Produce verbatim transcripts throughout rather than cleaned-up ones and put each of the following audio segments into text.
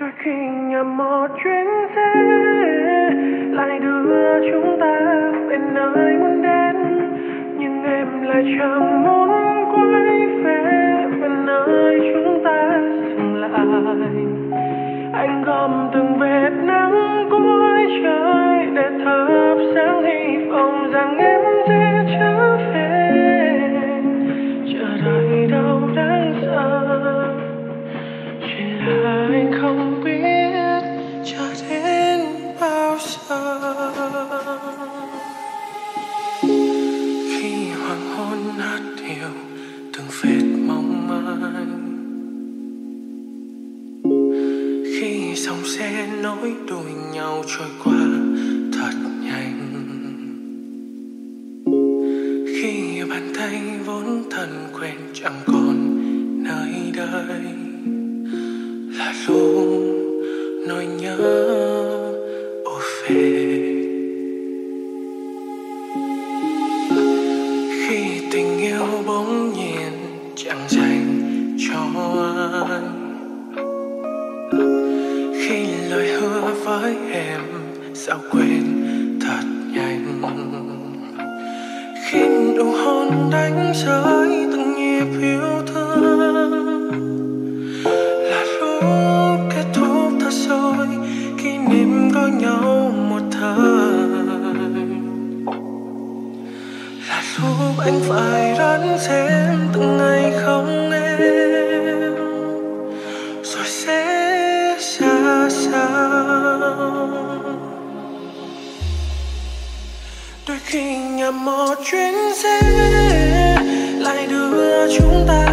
Đôi khi nhầm một chuyến xe lại đưa chúng ta về nơi muốn đến, nhưng em lại chẳng muốn quay về về nơi chúng ta dừng lại. Anh gom từng vệt nắng cuối trời để thắp sáng hy vọng rằng em sẽ trở về. Chờ đợi đâu đáng sợ, chỉ là anh không biết chờ đến bao giờ. Khi hoàng hôn hát điều từng vệt mong manh, khi dòng xe nối đuôi nhau trôi qua thật nhanh, khi bàn tay vốn thân quen chẳng còn nơi đây, là lúc nỗi nhớ ùa về. Khi tình yêu bỗng nhiên chẳng dành cho anh, khi lời hứa với em sao quên thật nhanh, khi nụ hôn đánh rơi từng nhịp yêu thương, là lúc kết thúc thật rồi kỷ niệm có nhau một thời, là lúc anh phải đón xem từng ngày không em rồi sẽ xa xa. Đôi khi nhầm một chuyến xe lại đưa chúng ta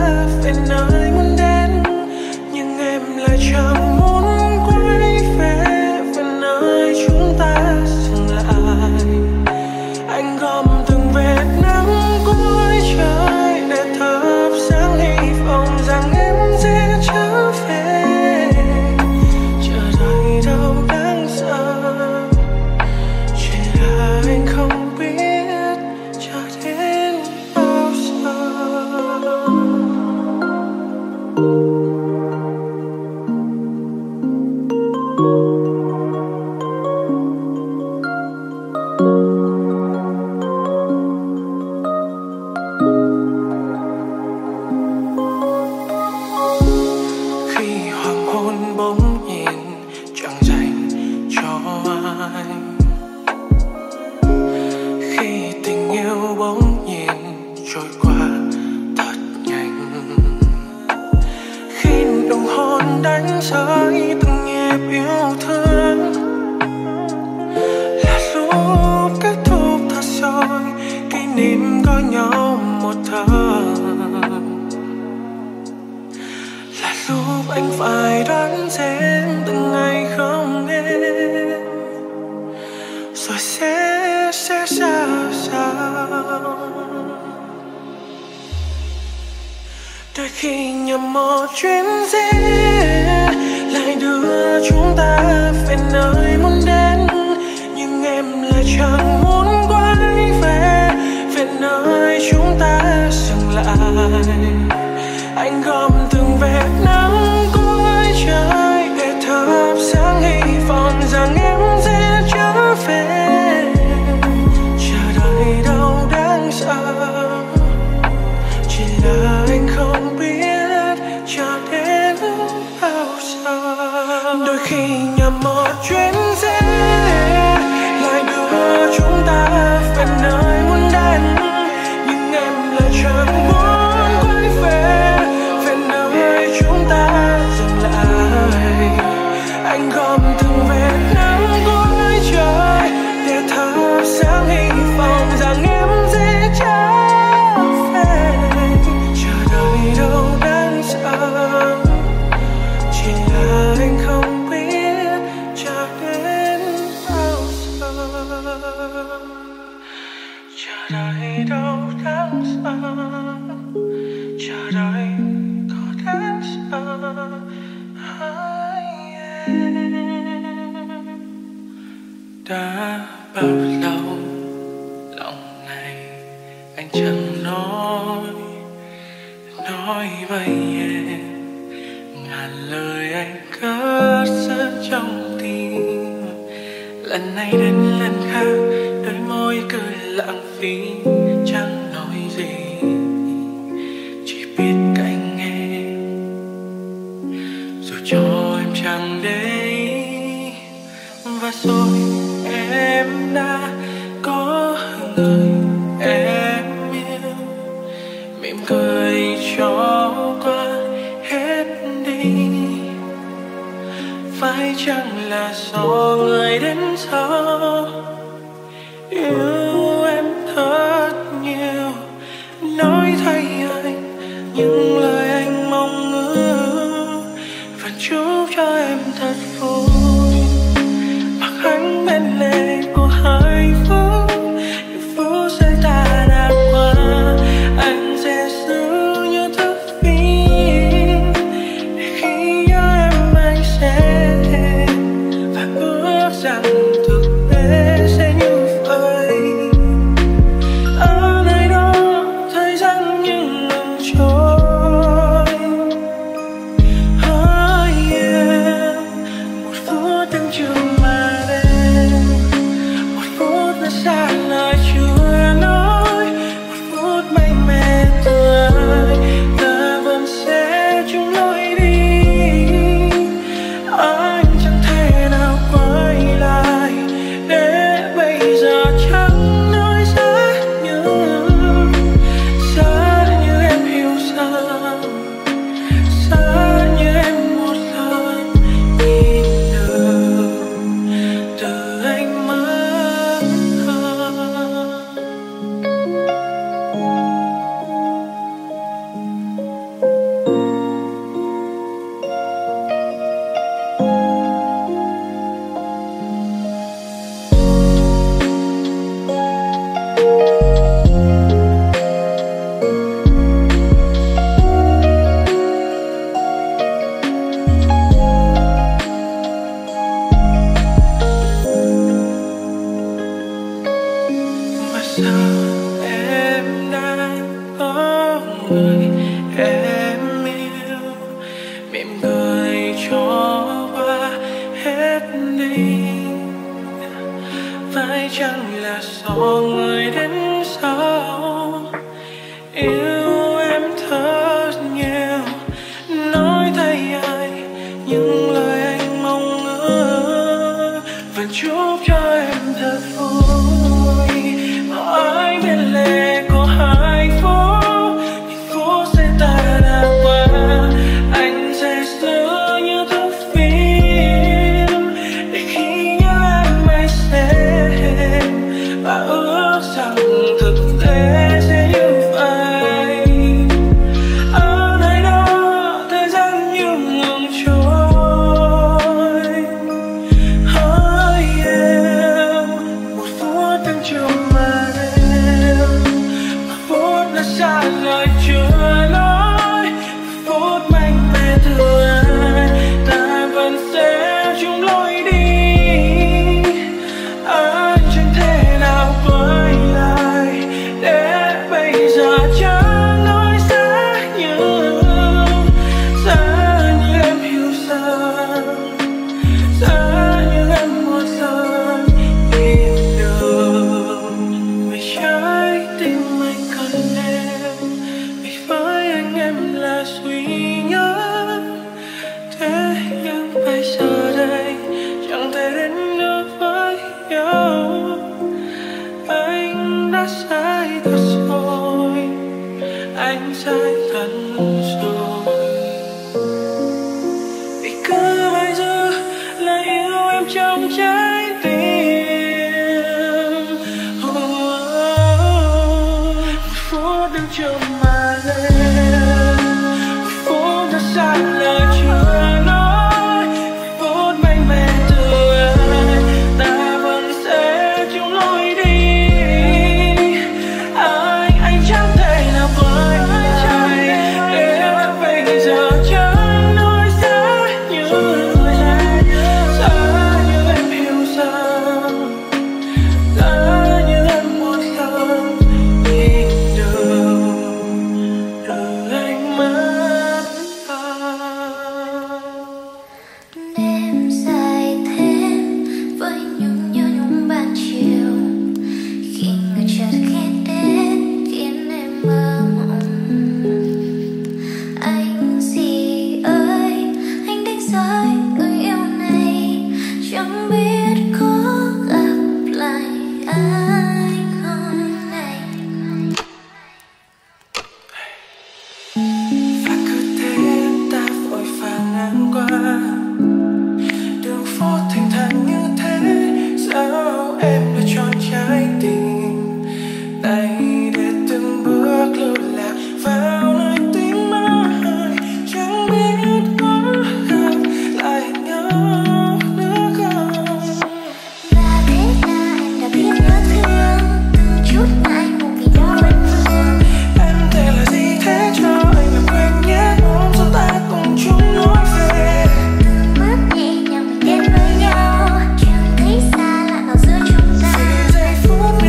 về nơi muốn đến, nhưng em lại chẳng muốn quay về về nơi chúng ta dừng lại. Anh gom từng vệt nắng cuối trời để thắp sáng hy vọng rằng em sẽ trở về. lời anh cất giữ trong tim, lần này đến lần khác đôi môi cười lãng phí chẳng nói gì, chỉ biết cạnh em dù cho em chẳng để ý. Và rồi em đã có người em yêu, mỉm cười cho qua hết đi. Phải chẳng là do người đến sau yêu em thật nhiều, nói thay anh những lời anh mong ước, và chúc cho em thật vui mặc anh bên lề của hạnh phúc. Những phút giây ta đã qua anh sẽ giữ như thức phim, để khi nhớ em anh sẽ thêm và ước rằng chẳng là do người đến sau yêu em thật nhiều, nói thay ai những lời anh mong ước, vẫn chúc cho em thật vui mà anh bên lề có hai phố. Những phố sẽ ta đã qua anh sẽ giữ như thước phim, để khi nhớ em anh sẽ và ước rằng thực tế sẽ như vậy. Ở nơi đó thời gian như ngừng trôi, hỡi em một phút từng chiều mà em, một phút đã xa lời chưa nói, một phút mạnh mẽ từ ai ta vẫn sẽ chung lối đi. Anh sai thật rồi, vì cứ mãi giữ là yêu em trong trái tim. Oh, oh, oh. Một phút đứng chờ mà lên, một phút đã xa lời chưa nói. tháng qua đường phố thành thang như thế, sao em đã chọn trái tim này để từng bước lưu lạc vào nơi tình mai, chẳng biết có gặp lại nhau nữa không. Là thế là em đã biết nhớ thương từ chút mai một vì đó bên phương. Em thể là gì thế cho anh mà quên nhé, hôm sau ta cùng chung lối về. Từng bước nhẹ nhàng mình đến với nhau, chẳng thấy xa lạ vào giữa chúng ta. Vì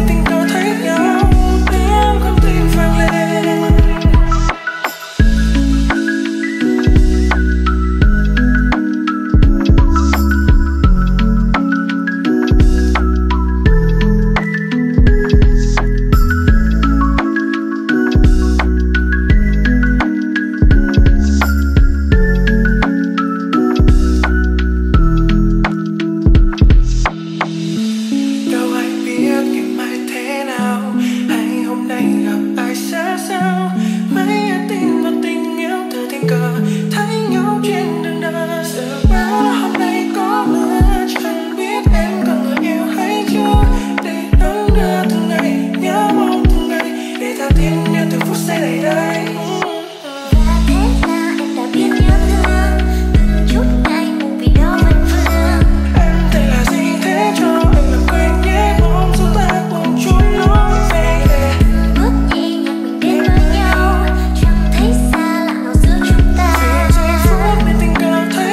giây phút này tình cờ thấy nhau,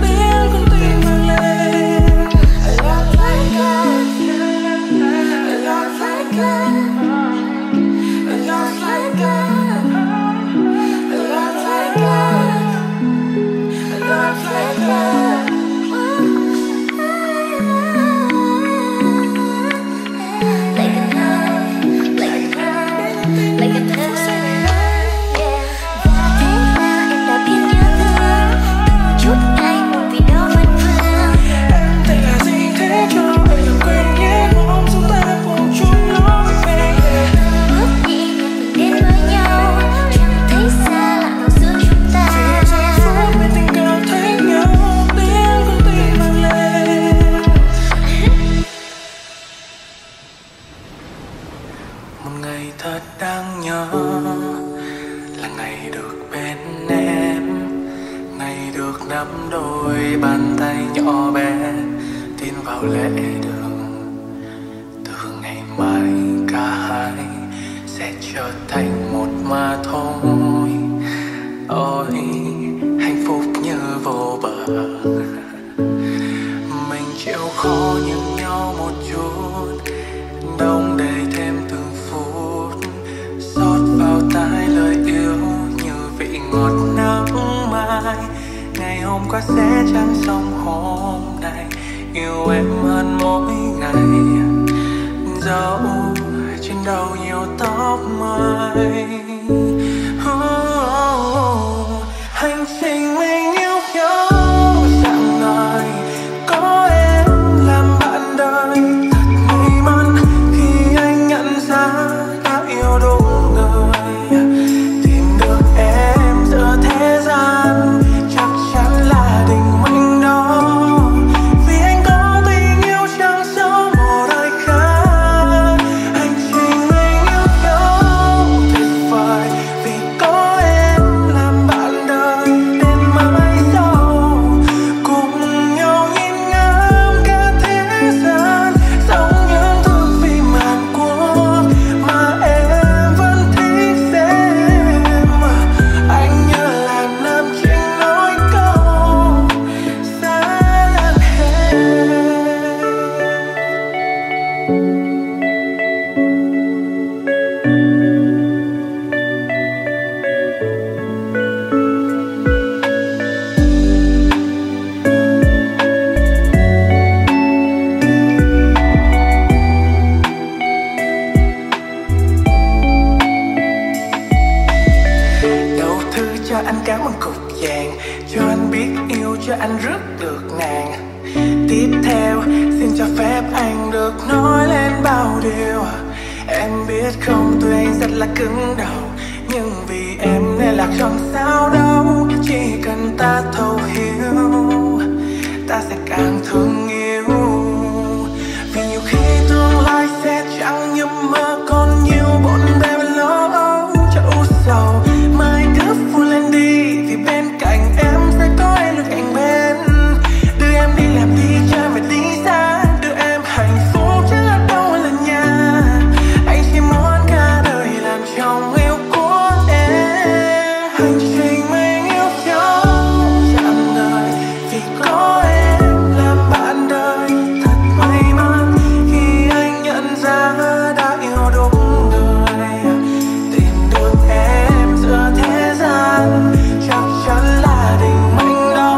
tiếng con tim vang lên. Cứng đầu nhưng vì em nên lạc không sao đâu. Chỉ cần ta thấu hiểu, ta sẽ càng thương yêu. Vì nhiều khi tương lai sẽ chẳng như mơ, còn nhiều bộn bề bên lo âu cho u sầu. Mai cứ vui lên đi, vì bên cạnh em sẽ có em được cạnh bên. Đưa em đi làm đi, cha phải đi xa. Đưa em hạnh phúc chứ đâu là nhà. Anh chỉ muốn cả đời làm chồng yêu của em. Hành trình mình yêu nhau chạm đời, vì có em làm bạn đời. Thật may mắn khi anh nhận ra đã yêu đúng người. Tìm được em giữa thế gian, chắc chắn là định mệnh đó.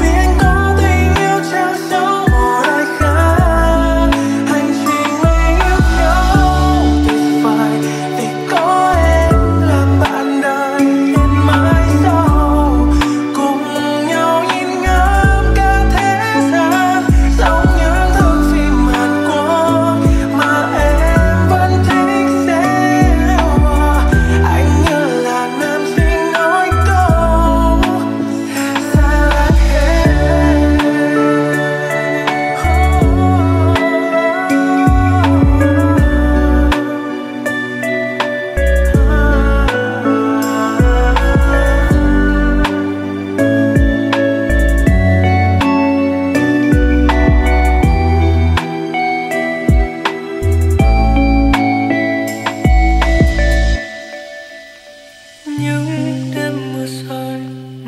Vì anh có tình yêu trao sâu một ai khác. Hành trình mình yêu nhau tuyệt vời, vì có em làm bạn đời. Đến mãi sau cùng nhau nhìn ngắm cả thế gian, giống những thước phim Hàn Quốc mà em vẫn thích xem. Anh như là nam sinh nói câu xa lạ em. Những đêm mưa rơi,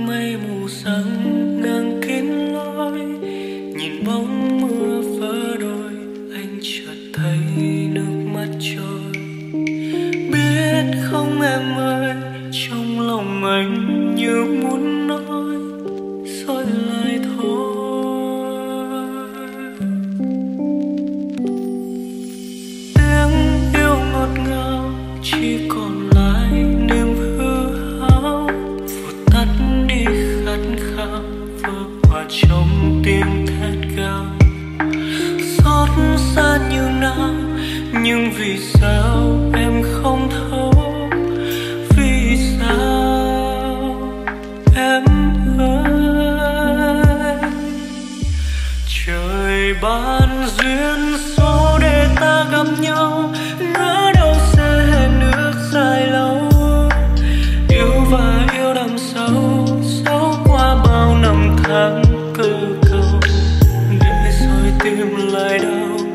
mây mù sáng ngang kín lối. Nhìn bóng mưa vỡ đôi, anh chợt thấy nước mắt trôi. Biết không em ơi, trong lòng anh như muốn nói rồi lại thôi. Tiếng yêu ngọt ngào chỉ còn lại niềm hư hao, vụt tắt đi khát khao vỡ hòa trong tiếng thét gào. Xót xa như nào, nhưng vì sao em không thấu? Vì sao em ơi? Trời ban duyên số để ta gặp nhau, ngỡ đâu sẽ nước dài lâu. Yêu và yêu đậm sâu, sâu qua bao năm tháng cơ cầu. Để rồi tim lại đau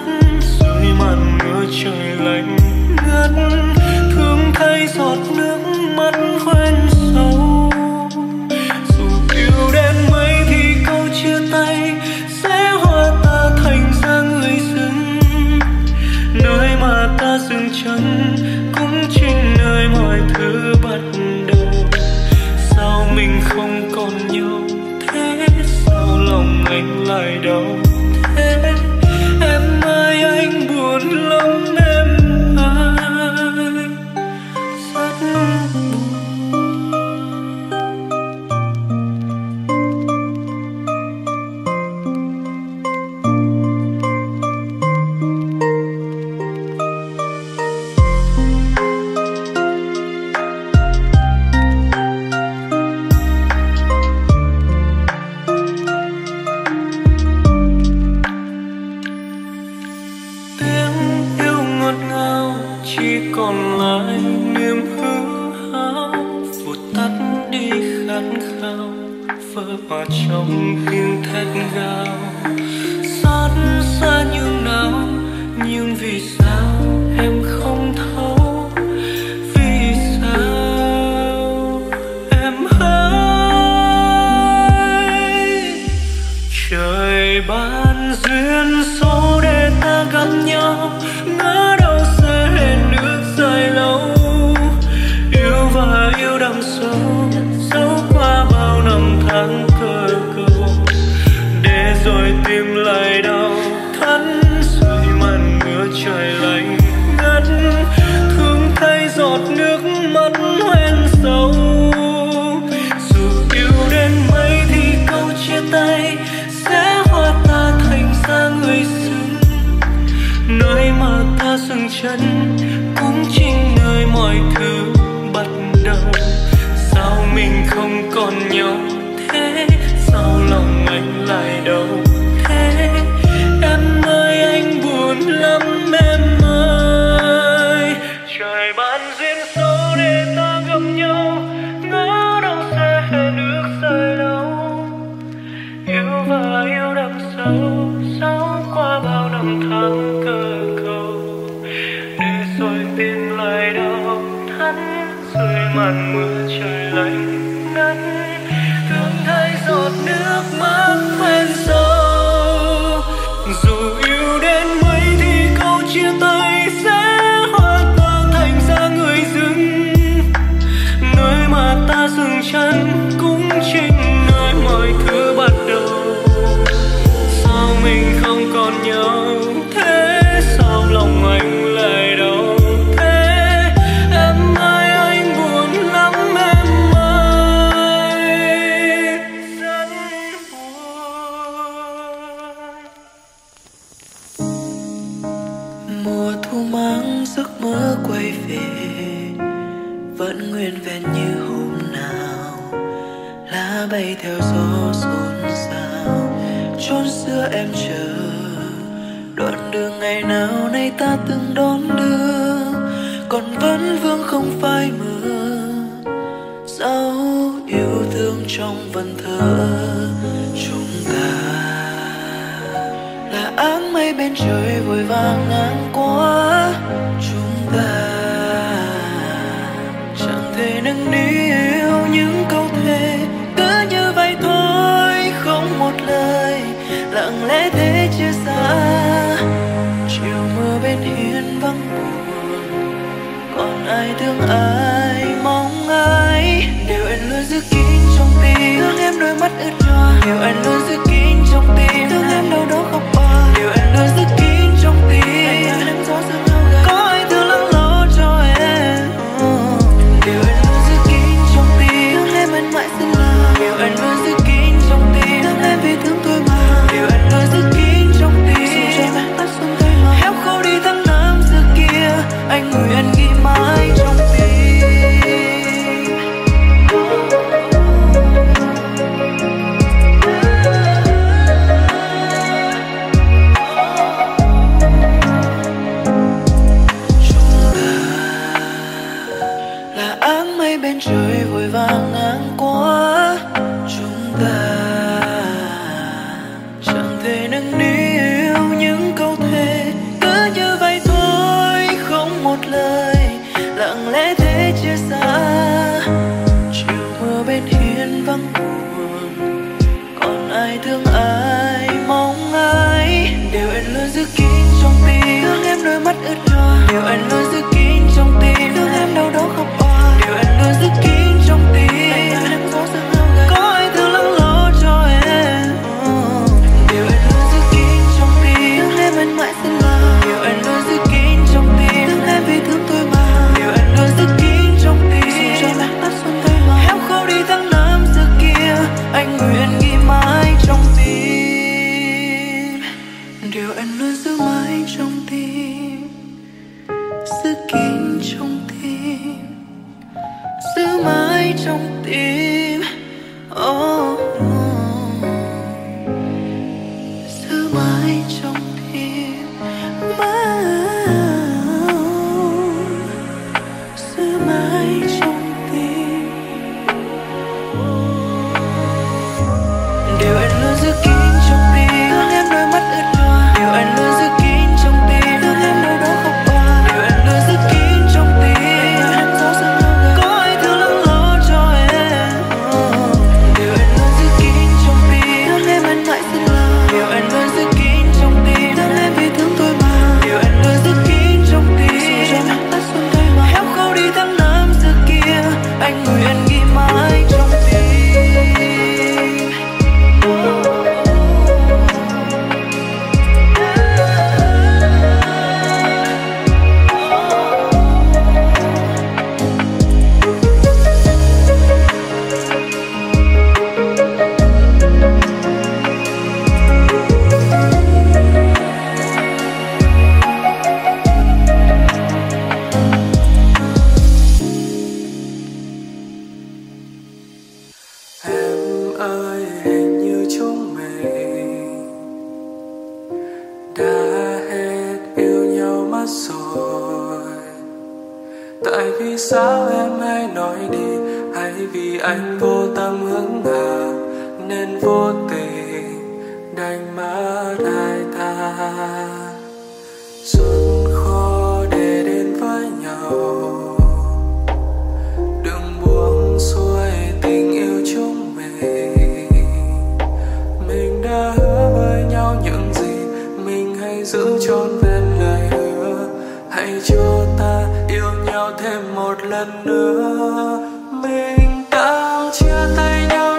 thắt, rồi màn mưa trời lạnh ngắt. Thương thay giọt nước mắt quên sâu. Dù yêu đến mấy thì câu chia tay sẽ hóa ta thành ra người dưng. Nơi mà ta dừng chân cũng chính nơi mọi thứ bắt đầu. Sao mình không còn nhau, thế sao lòng anh lại đau? Thế em ơi, anh buồn lắm em ơi, rất buồn. Tiếng yêu ngọt ngào chỉ còn lại niềm hư hao, vụt tắt đi khát khao vỡ hòa trong tiếng thét gào. Xót xa như nào, nhưng vì sao em không thấu? Vì sao em ơi? Trời ban duyên số để ta gặp nhau, ngỡ đâu sẽ hẹn ước dài lâu. Yêu và yêu đậm sâu, sâu qua bao năm tháng cơ cầu. Để rồi tim lại đau thắt, rồi màn mưa trời lại. điều em luôn giữ mãi trong tim. ơi hình như chúng mình đã hết yêu nhau mất rồi. Tại vì sao em hãy nói đi, hay vì anh vô tâm hướng hà nên vô tình đành mất hai ta. Rất khó để đến với nhau, đừng buông xuôi tình yêu chúng mình. Mình đã hứa với nhau những gì, mình hãy giữ trọn vẹn lời hứa. Hãy cho ta yêu nhau thêm một lần nữa. Mình đã chia tay nhau rồi.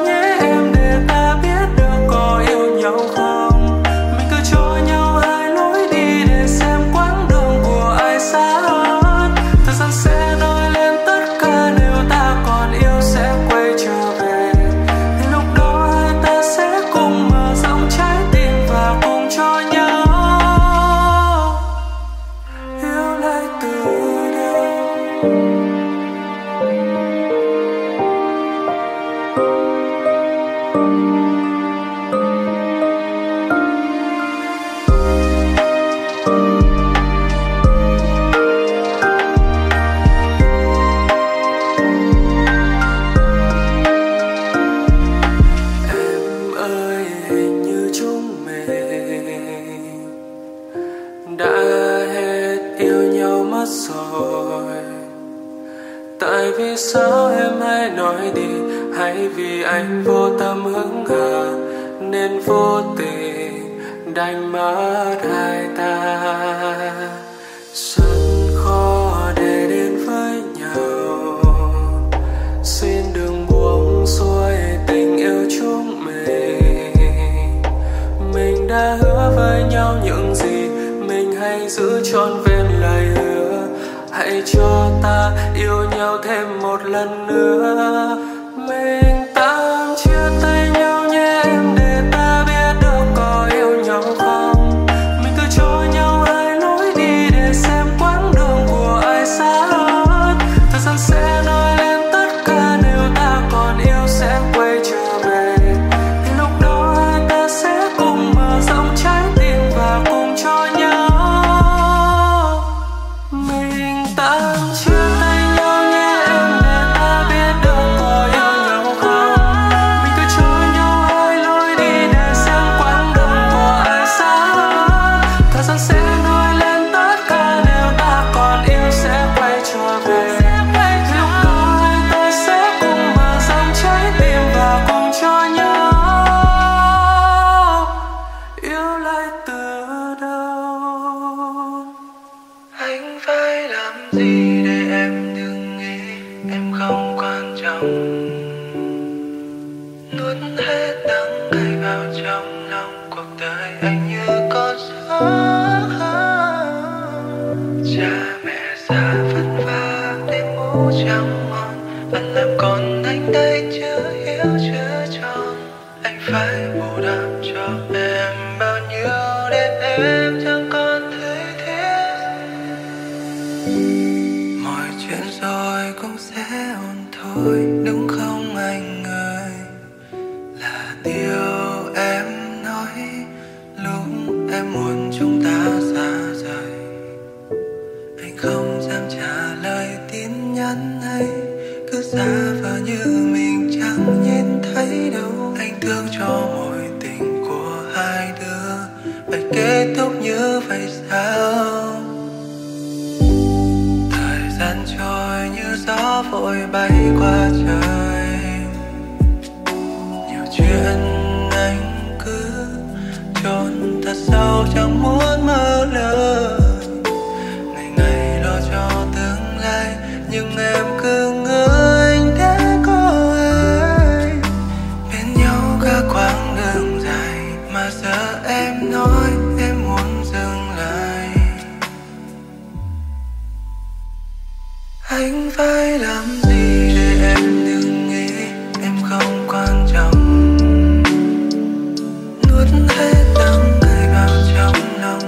Tại vì sao em hãy nói đi, hay vì anh vô tâm hững hờ nên vô tình đành mất hai ta. Rất khó để đến với nhau, xin đừng buông xuôi tình yêu chúng mình. Mình đã hứa với nhau những gì, mình hãy giữ trọn vẹn lời hứa. Hãy cho ta yêu nhau thêm một lần nữa. Mình tạm chia tay nhau nhé em, để ta biết được có yêu nhau không. Mình cứ cho nhau hai lối đi để xem quãng đường của ai xa hơn. Thời gian sẽ nói lên tất cả, nếu ta còn yêu sẽ quay trở về. Thì lúc đó hai ta sẽ cùng mở rộng trái tim và cùng cho nhau. Mình ta chưa tay nhau nhé em, để ta biết được có yêu nhau không. Mình cứ cho nhau hai lối đi để xem quãng đường của ai xa hơn. Thời gian sẽ nói lên tất cả, nếu ta còn yêu sẽ quay trở về. Lúc đó hai ta sẽ cùng mở rộng trái tim và cùng cho nhau. Yêu lại từ đâu, anh phải làm gì để em đừng nghĩ em không quan trọng. Nuốt hết đắng cay vào trong lòng, cuộc đời anh như có gió. Cha mẹ già vất vả để mũ trắng mòn, vẫn làm con anh đây chưa hiểu chưa cho. Anh phải bù đắp cho em bao nhiêu để em chẳng còn thấy thế. Mọi chuyện rồi cũng sẽ ổn thôi, đúng không anh ơi? Là điều em nói lúc em muốn chúng ta xa rời. Anh không dám trả lời tin nhắn hay cứ giả vờ như mình chẳng nhìn thấy đâu. Anh thương cho mỗi tình của hai đứa phải kết thúc như vậy sao? Gian trôi như gió vội bay qua trời. Nhiều chuyện anh cứ chôn thật sâu chẳng muốn mơ lơ. Ngày ngày lo cho tương lai, nhưng em cứ ngỡ anh đã có ai bên nhau cả quãng đường dài. Mà giờ em nói em muốn dừng lại, anh phải làm gì để em đừng nghĩ em không quan trọng. Nuốt hết đắng cay vào trong lòng,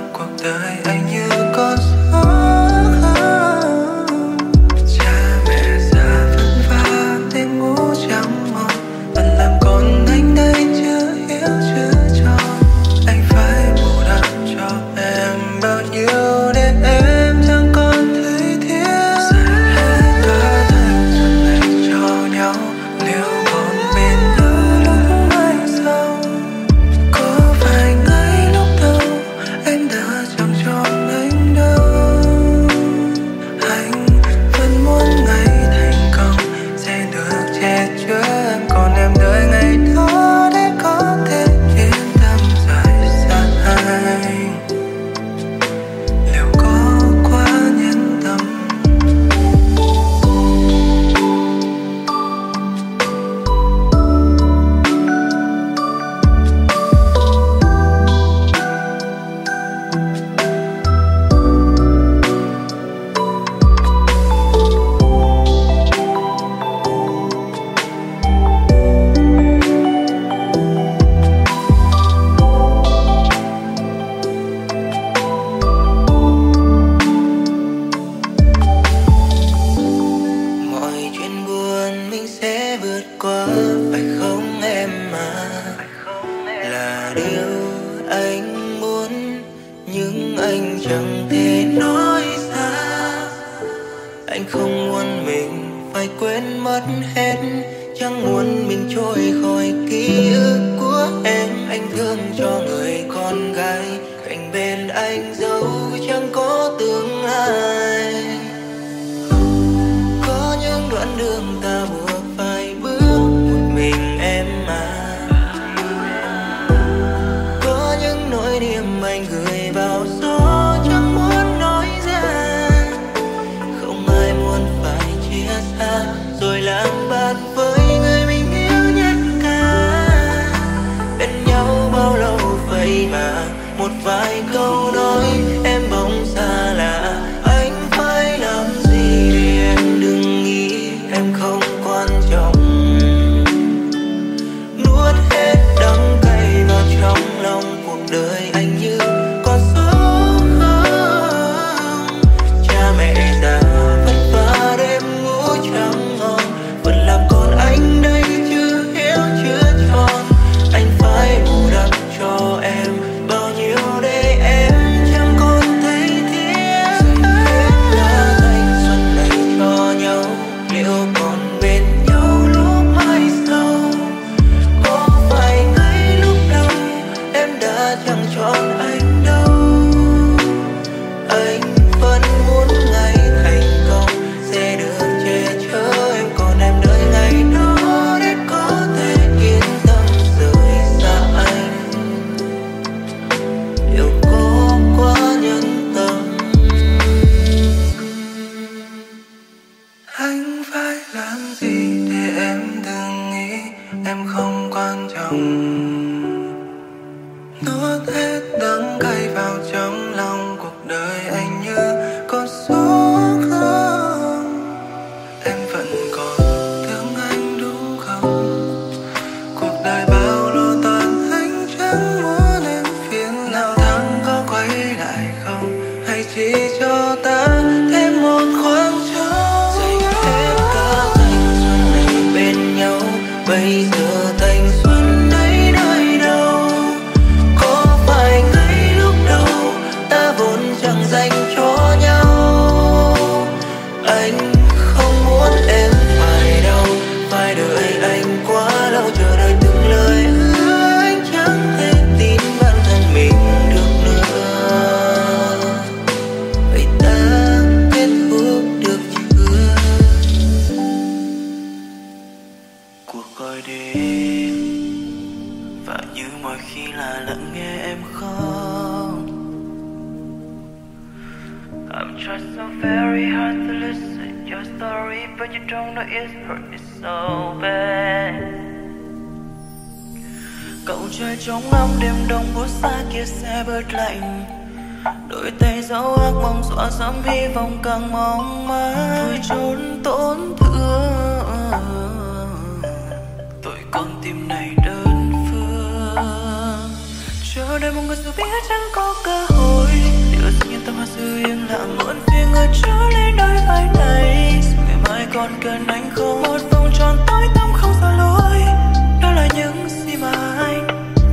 điều anh muốn nhưng anh chẳng thể nói ra. Anh không muốn mình phải quên mất hết, chẳng muốn mình trôi khỏi ký ức của em. Anh thương cho người con gái cạnh bên anh dẫu chẳng có tương lai. Có những đoạn đường ta buộc phải bước một mình em mà. Có những nỗi niềm anh gửi vào gió chẳng muốn nói ra. Không ai muốn phải chia xa rồi lãng bạt với người mình yêu nhất cả. Bên nhau bao lâu vậy mà một vài câu nói em bỗng xa lạ. Anh phải làm gì để em đừng nghĩ em không quan trọng. Nuốt hết đắng cay vào trong lòng cuộc đời anh như có số không. Cha mẹ già vất vả đêm ngủ trăng ngon, vẫn làm con anh đây chưa hiểu chưa tròn. Anh phải bù đắp cho em bao nhiêu để em chẳng còn thấy tiếc. Đã dành xuân này cho nhau, liệu còn bên nhau lúc mai sau? Có phải ngay lúc đầu em đã chẳng chọn anh đâu? Anh vẫn muốn ngày thành công sẽ được che chở em, còn em đợi ngày đó để có thể yên tâm rời xa anh. Điều có quá nhân tâm. Anh phải làm gì để em đừng nghĩ em không quan trọng. Nuốt hết đắng cay vào trong lòng cuộc đời anh như có số không. Em vẫn còn thương anh đúng không? Cuộc đời bao lo toan anh chẳng muốn em phiền nào. Tháng có quay lại không? Hay chỉ cho ta thêm một khoảng trống. Dành hết cả thanh xuân này bên nhau, bây giờ thanh xuân ấy nơi đâu? Có phải ngay lúc đầu ta vốn chẳng dành cho nhau? Anh không muốn em phải đau, phải đợi anh quá lâu, chờ đợi từng lời hứa. Anh chẳng thể tin bản thân mình được nữa. Vậy ta kết thúc được chưa cuộc gọi đến? Và như mọi khi là lắng nghe em không. I'm trying so very hard to listen your story, but you don't know it's hurt me so bad. Cậu chơi trong ngóng đêm đông buốt xa kia xe bớt lạnh. Đôi tay dấu ác mong xóa sớm hy vọng càng mong manh. Thôi trốn tổn thương, tôi con tim này đơn phương. Chờ đợi một người dù biết chẳng có cơ hội. Điều duy nhiên tâm hạt sự yên lặng muộn phiền người trở lên đôi vai này. Dù ngày mai còn cần anh không, một vòng tròn tối tăm không xa lối. Đó là những gì mà anh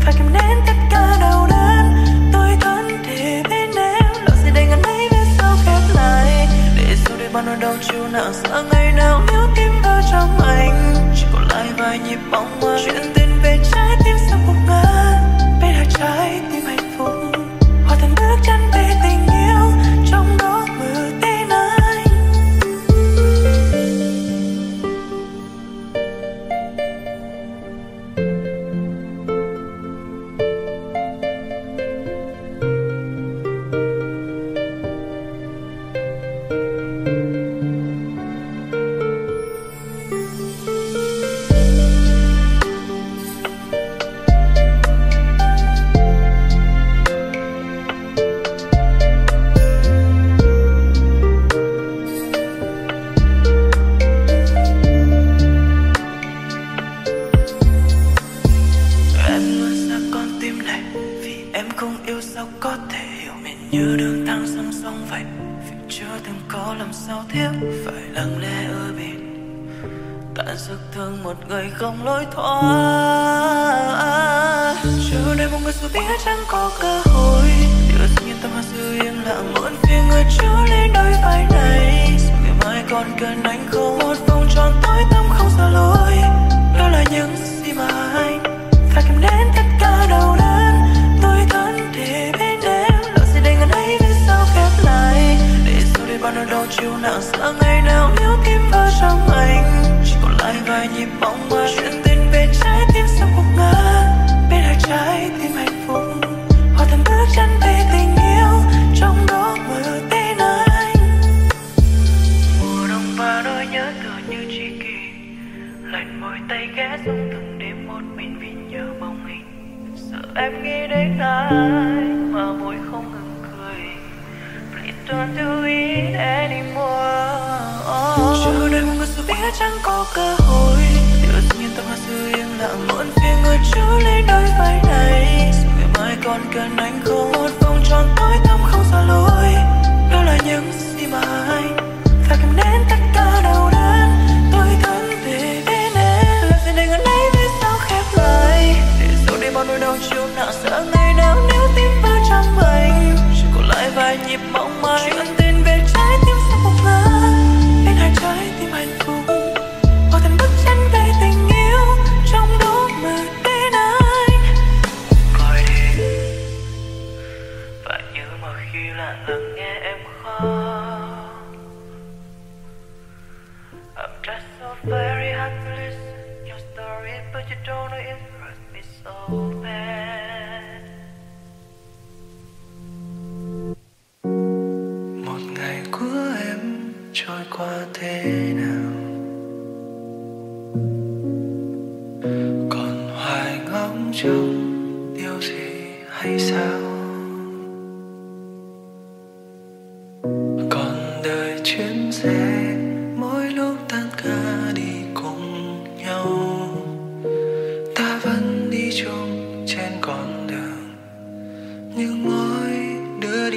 phải kìm nén tất cả đau đớn. Tôi thân thể bên em lặng sẽ để ngăn ấy bên sau khép lại. Để dù đôi bao nỗi đau chịu nặng sợ ngày nào nếu tim vào trong anh chỉ còn lại vài nhịp bóng mơ. Chuyện tình về trái tim sao cuộc ngã bên hai trái tim hạnh phúc hòa thành bước chân về tình yêu trong đó mơ tên anh. Một người không lối thoát. chờ đợi một người dù biết chẳng có cơ hội. Điều sự yên tâm hạt sự im lặng muốn phiền người chúa lên đôi vai này. Dù ngày mai còn cần anh không một vòng tròn tối tăm không xa lối. Đó là những gì mà anh phải kèm đến tất cả đau đớn. Tôi thân để bên em lỡ gì đây ngần ấy với sao khép lại. Để rồi đây bao nỗi đau chiều nặng sợ ngày nào nếu tim vào trong anh chỉ còn lại vài nhịp mong mơ chuyện tình về trái tim sao cuộc ngã. Bên hai trái tim hạnh phúc họ thầm bước chân về tình yêu trong đó mơ tên anh. Mùa đông và nỗi nhớ tựa như tri kỷ lạnh môi tay ghé xuống từng đêm một mình vì nhớ mong anh. Sợ em nghĩ đến anh mà môi không ngừng cười. Please don't do it anymore. Chờ đợi một người dù biết chẳng có cơ hội. Điều sự yên tâm hạt sự im lặng muốn phiền người chúa lên đôi vai này. Dù ngày mai còn cần anh không một vòng tròn tối tăm không xa lối. Đó là những gì mà anh phải kèm đến tất cả đau đớn. Tôi thân về bên em làm gì để ngần ấy với sao khép lại. Để rồi đây bao nỗi đau chiều nặng sợ ngày nào nếu tim vào trong anh chỉ còn lại vài nhịp mong manh. Chuyện tình về trái tim sao một ngã bên hai trái tim hạnh phúc. Very hard to listen your story, but you don't know it hurts me so bad. Một ngày của em trôi qua thế nào? Còn hoài ngóng trông điều gì hay sao? Còn đời chuyến xe mỗi lúc tan ca. Yêu như một đứa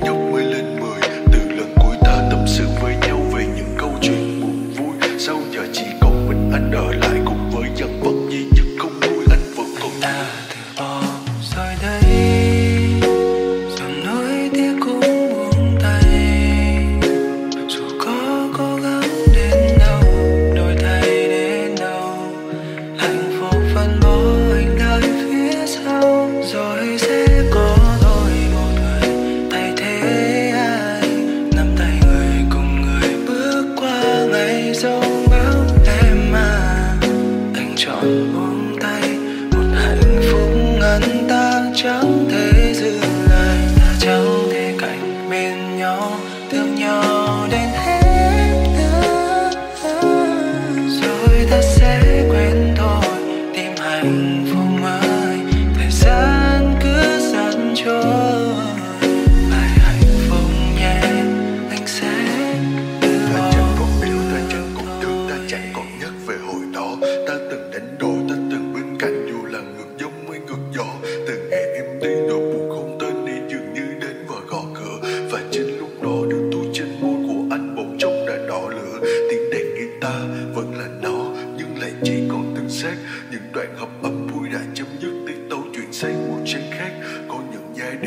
nhóc mới lên mười, từ lần cuối ta tâm sự với nhau về những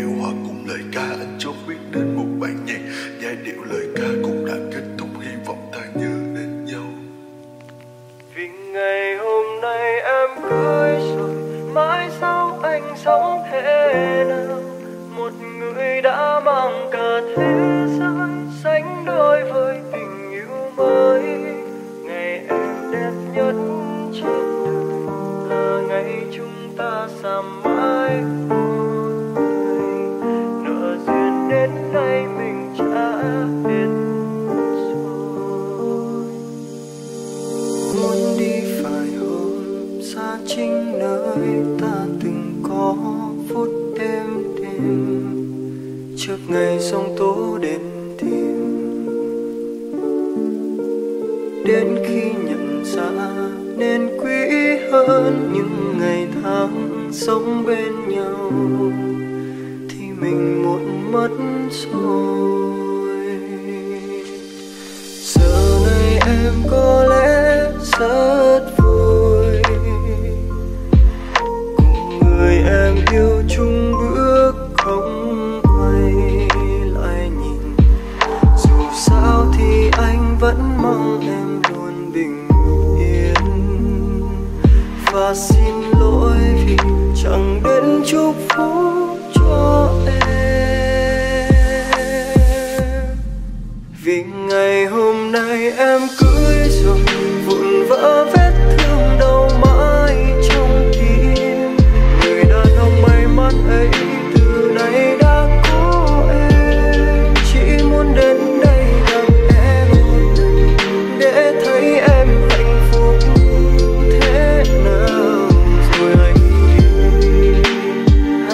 điệu hòa cùng lời ca, anh cho biết đến một bản nhạc giai điệu lời ca cũng đã kết thúc, hy vọng ta nhớ đến nhau. Vì ngày hôm nay em cưới rồi, mãi sau anh sống thế nào? Một người đã mang cả thế giới sánh đôi với tình yêu mới. Ngày em đẹp nhất trên đời, là ngày chúng ta xa mãi. Chính nơi ta từng có phút êm đềm, trước ngày sóng tố đến tìm. Đến khi nhận ra nên quý hơn những ngày tháng sống bên nhau, thì mình muộn mất rồi. Giờ này em có lẽ rất vui, em yêu chung bước không quay lại nhìn. Dù sao thì anh vẫn mong em luôn bình yên, và xin lỗi vì chẳng đến chúc phúc cho em. Vì ngày hôm nay em cưới rồi, vụn vỡ vết thương đau mãi trong tim. Người đàn ông may mắn ấy từ nay đã có em, chỉ muốn đến đây gặp em một lần để thấy em hạnh phúc thế nào rồi anh đi. À,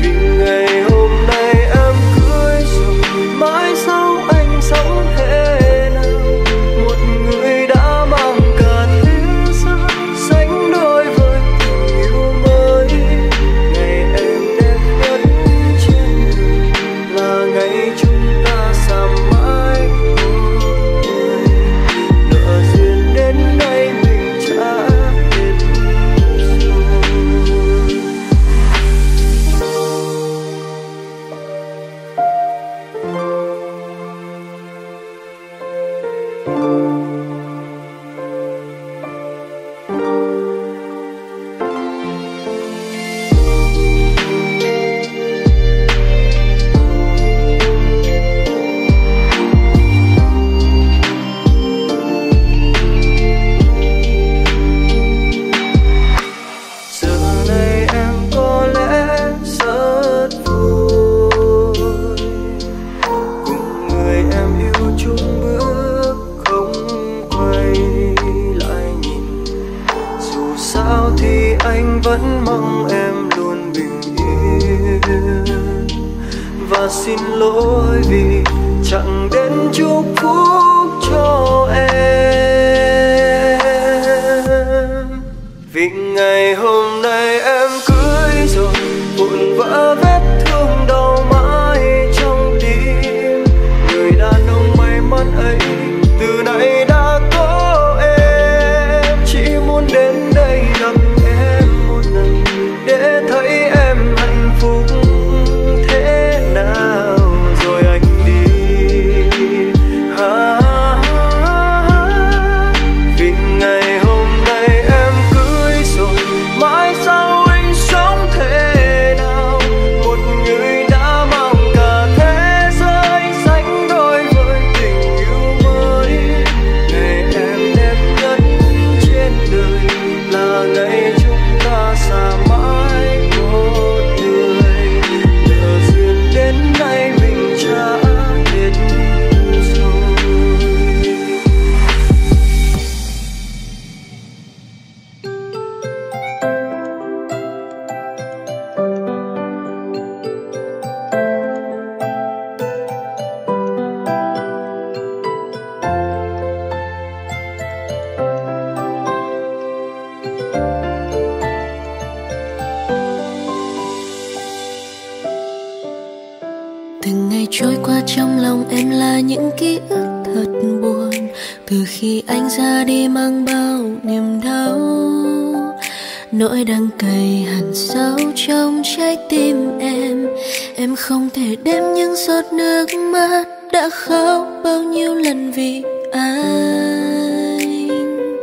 vì ngày hôm nay em cưới rồi, mãi sau anh sống thế nào? Một người đã mang cả thế giới sánh đôi với tình yêu mới. Ngày em đẹp nhất trên đời, là ngày chúng ta xa mãi. Nợ duyên đến nay mình trả hết rồi. Giờ này em có lẽ rất vui, cùng người em yêu chung bước không quay lại nhìn. Dù sao thì anh vẫn mong em luôn bình yên, và xin lỗi vì chẳng đến chúc phúc cho em. Vì ngày hôm nay em cưới rồi, vụn vỡ vết thương đau mãi trong tim. Người đàn ông may mắn ấy từ nay đã có em, chỉ muốn đến đây gặp em một lần để thấy em hạnh phúc thế nào rồi anh đi. À, vì ngày hôm nay em cưới rồi, mãi sau anh sống thế nào? Một người đã mang cả thế giới sánh đôi với tình yêu mới. Ngày em đẹp nhất trên đời, là ngày chúng ta xa mãi một người. Nợ duyên đến nay mình trả hết rồi. Từng ngày trôi qua trong lòng em là những ký ức thật buồn, từ khi anh ra đi mang bao niềm đau. Nỗi đang cày hẳn sâu trong trái tim em. Em không thể đếm những giọt nước mắt đã khóc bao nhiêu lần vì anh.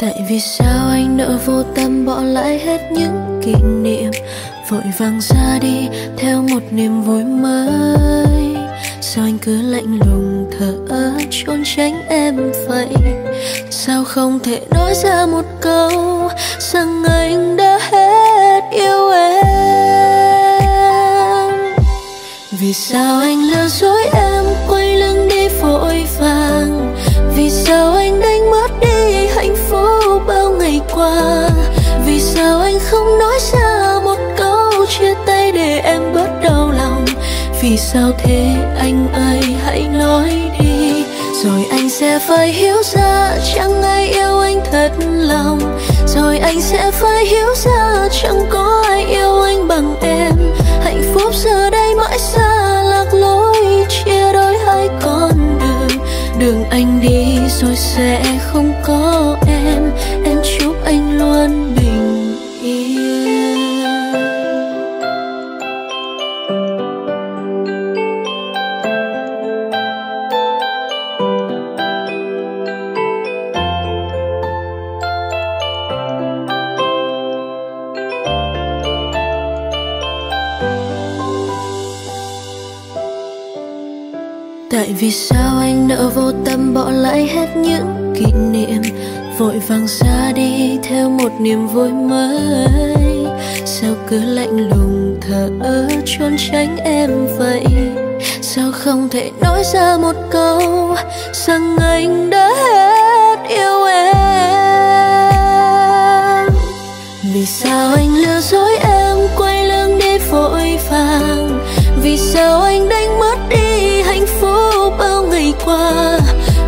Tại vì sao anh nỡ vô tâm bỏ lại hết những kỷ niệm, vội vàng ra đi theo một niềm vui mới. Sao anh cứ lạnh lùng thở ơ trốn tránh em vậy? Sao không thể nói ra một câu rằng anh đã hết yêu em? Vì sao anh lừa dối em quay lưng đi vội vàng? Vì sao anh đánh mất đi hạnh phúc bao ngày qua? Vì sao anh không nói ra một câu chia tay để em bớt đau lòng? Vì sao thế anh ơi, hãy nói đi, rồi anh sẽ phải hiểu ra chẳng ai yêu anh thật lòng. Rồi anh sẽ phải hiểu ra chẳng có ai yêu anh bằng em. Hạnh phúc giờ đây mãi xa lạc lối, chia đôi hai con đường. Đường anh đi rồi sẽ không có em. Em chúc anh luôn bình yên. Tại vì sao anh nỡ vô tâm bỏ lại hết những kỷ niệm, vội vàng ra đi theo một niềm vui mới. Sao cứ lạnh lùng thờ ơ trốn tránh em vậy? Sao không thể nói ra một câu rằng anh đã hết yêu em? Vì sao anh lừa dối em quay lưng đi vội vàng? Vì sao anh đánh mất đi hạnh phúc bao ngày qua?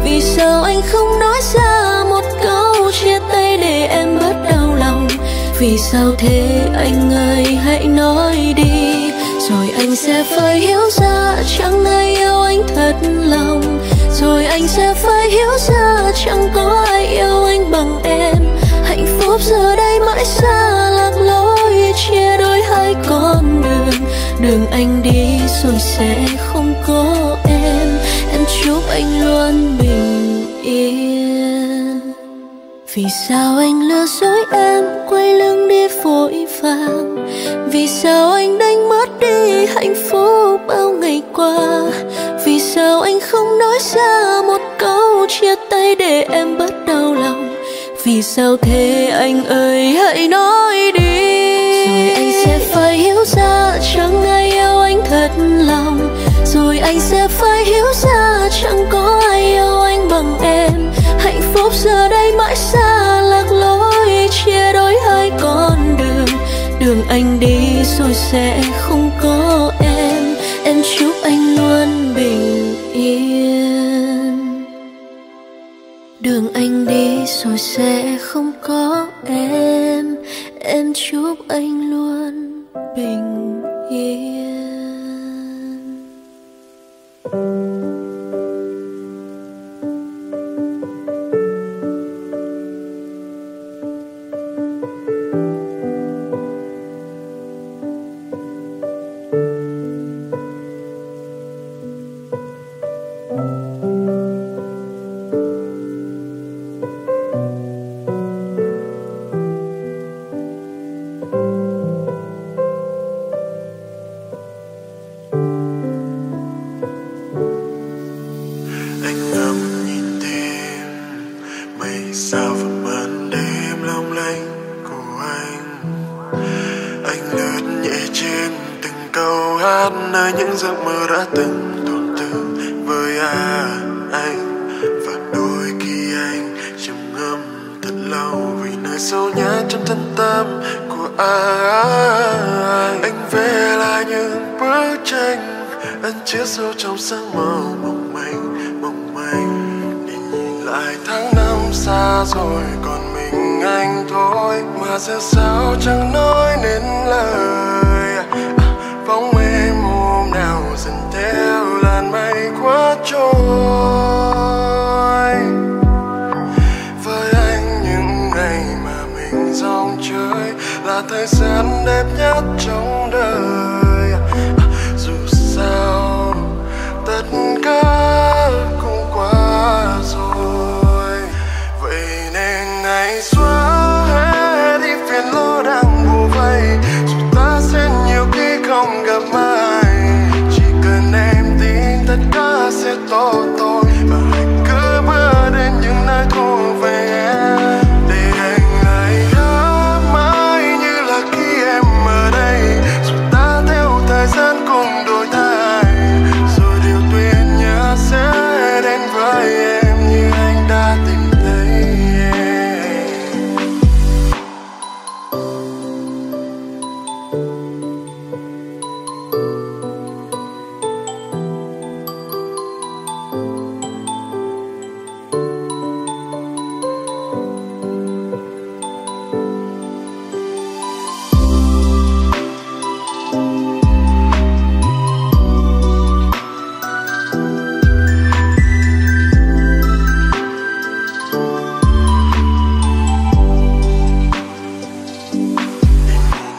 Vì sao anh không nói ra một câu chia tay để em bớt đau lòng? Vì sao thế anh ơi, hãy nói đi, rồi anh sẽ phải hiểu ra chẳng ai yêu anh thật lòng. Rồi anh sẽ phải hiểu ra chẳng có ai yêu anh bằng em. Hạnh phúc giờ đây mãi xa lạc lối, chia đôi hai con đường. Đường anh đi rồi sẽ không có em. Em chúc anh luôn bình yên. Vì sao anh lừa dối em quay lưng đi vội vàng? Vì sao anh đánh mất đi hạnh phúc bao ngày qua? Vì sao anh không nói ra một câu chia tay để em bớt đau lòng? Vì sao thế anh ơi, hãy nói đi, rồi anh sẽ phải hiểu ra chẳng ai yêu anh thật lòng. Rồi anh sẽ phải hiểu ra chẳng có ai yêu anh bằng em. Hạnh phúc giờ đây mãi xa lạc lối, chia đôi hai con đường. Đường anh đi rồi sẽ không có em. Em chúc anh luôn bình yên. Đường anh đi rồi sẽ không có em. Em chúc anh luôn bình yên. Trôi với anh những ngày mà gian đẹp nhất trong đời. Dù sao tất cả cũng qua rồi, vậy nên ngày xóa hết đi phiền lo đang bù vây. Dù ta sẽ nhiều khi không gặp ai, chỉ cần em tin tất cả sẽ tốt thôi. Và hãy cứ bước đến những nơi thuộc về em, để anh lại nhớ mãi như là khi em ở đây. Dù ta theo thời gian cùng đổi thay, rồi điều tuyệt nhớ sẽ đến với em như anh đã tìm thấy em.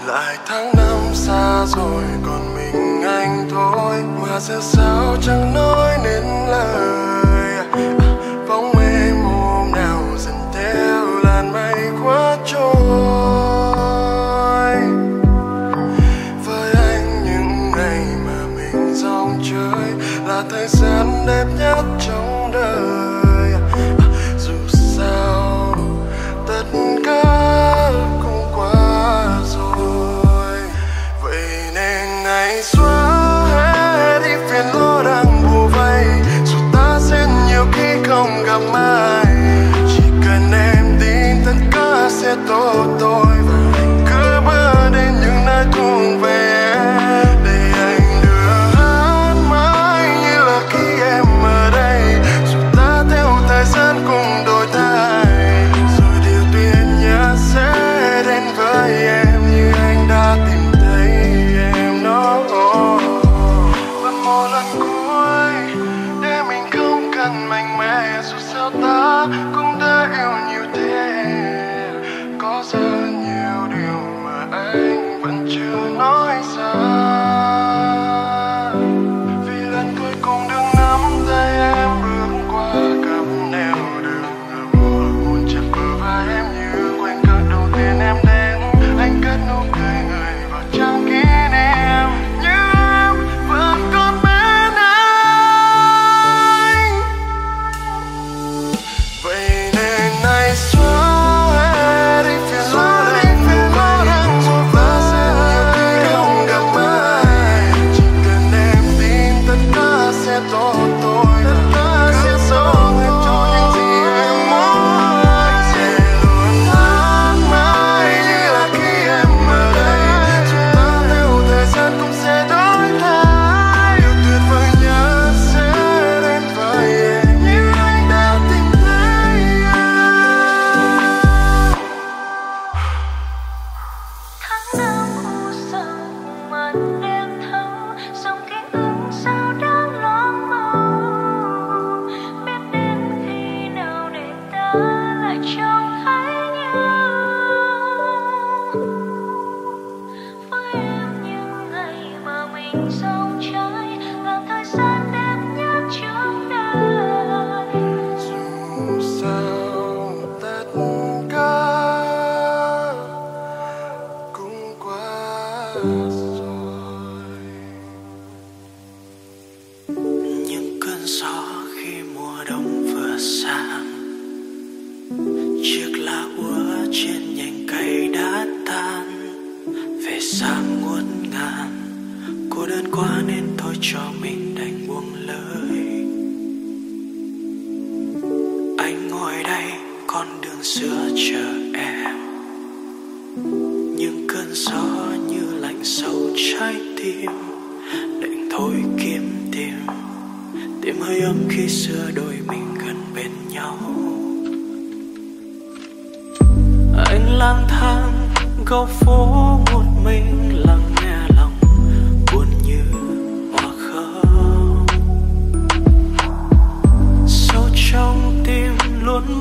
Lại tháng năm xa rồi, còn mình anh thôi, mà giờ sao chẳng nói nên lời. Bóng em hôm nào dần theo làn mây quá trôi. Với anh những ngày mà mình rong chơi là thời gian đẹp nhất trong đời. Dù sao tất cả cũng qua rồi, ngày xóa hết đi phiền lo đang bù vây. Dù ta sẽ nhiều khi không gặp ai, chỉ cần em tin tất cả sẽ tốt thôi. Và anh cứ bước đến những nơi thuộc về em, để anh được hát mãi như là khi em ở đây. Dù ta theo thời gian cùng đổi thay, rồi điều tuyệt nhất sẽ đến với em như anh đã tìm. Mạnh mẽ dù sao ta cũng đã yêu nhiều thế, có rất nhiều điều mà anh vẫn chưa nói ra. Vì lần cuối cùng được nắm tay em bước qua cặp nẻo đường ngập buồn, chặt bờ vai em như khoảnh khắc đầu tiên em đến. Anh cất nụ cười người vào trang kỷ niệm, như em vẫn còn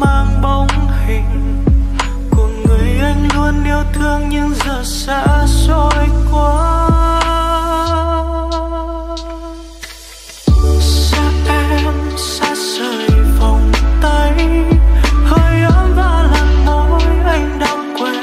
mang bóng hình của người anh. anh luôn yêu thương nhưng giờ xa xôi quá. Xa em xa rời vòng tay, hơi ấm và làn môi anh đã quên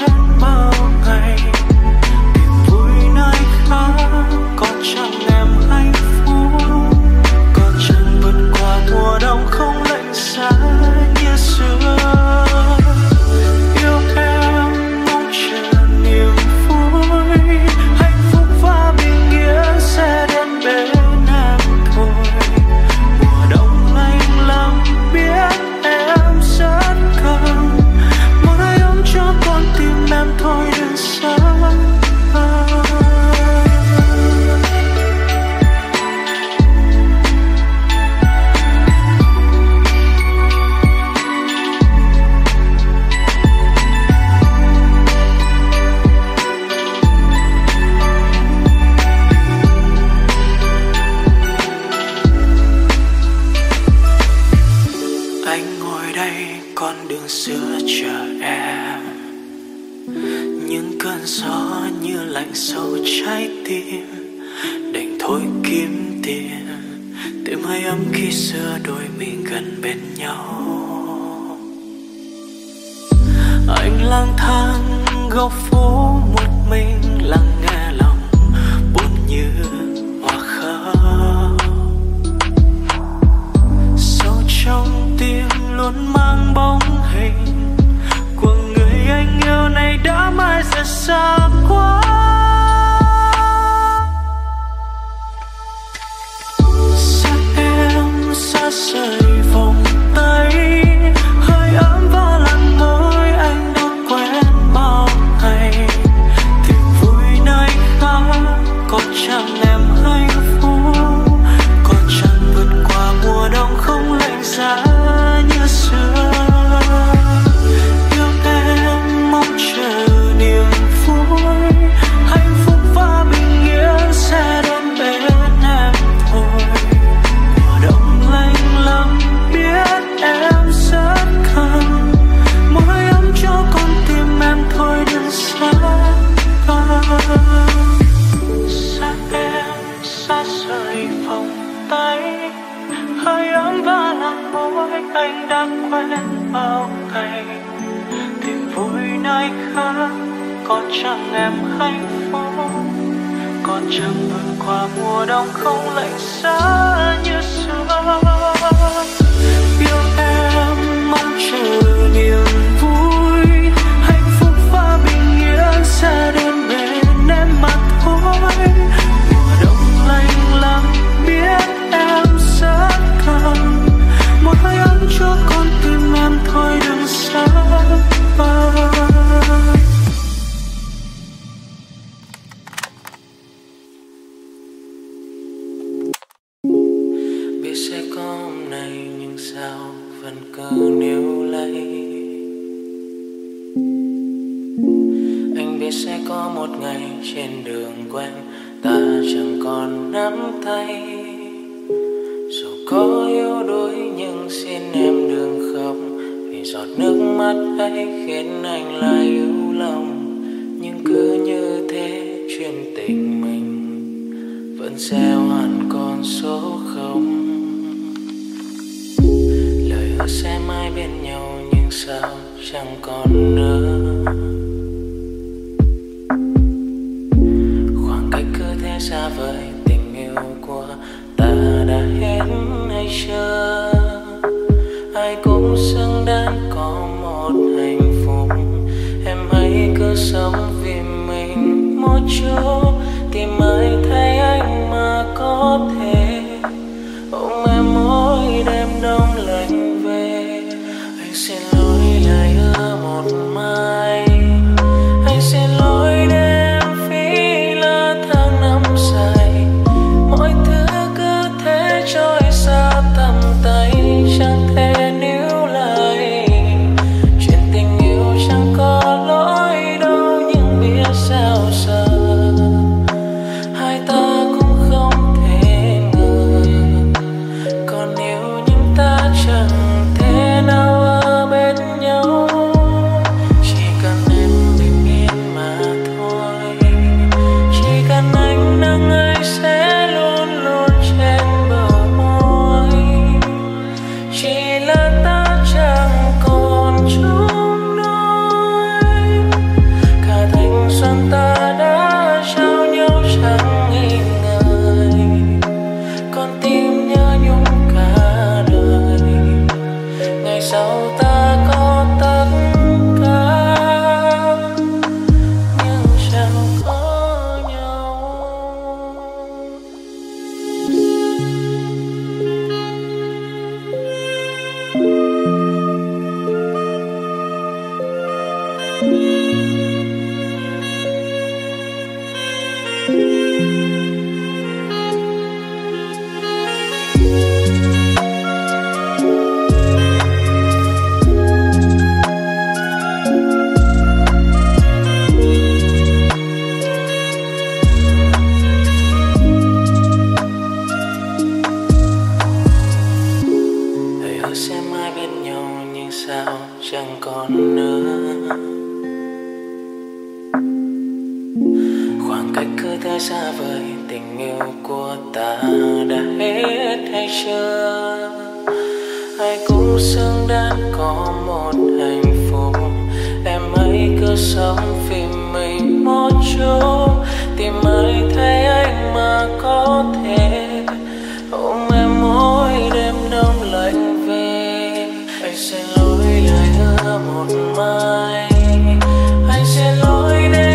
bao ngày. Tìm vui nơi khác còn chẳng em hạnh phúc, còn chẳng vượt qua mùa đông không lạnh giá như xưa. chưa xa vời, tình yêu của ta đã hết hay chưa? Ai cũng xứng đáng có một hạnh phúc, em ấy cứ sống vì mình một chút, tìm ai thấy anh mà có thể ôm em mỗi đêm đông lạnh về. Anh xin lỗi lời hứa một mai, anh xin lỗi đêm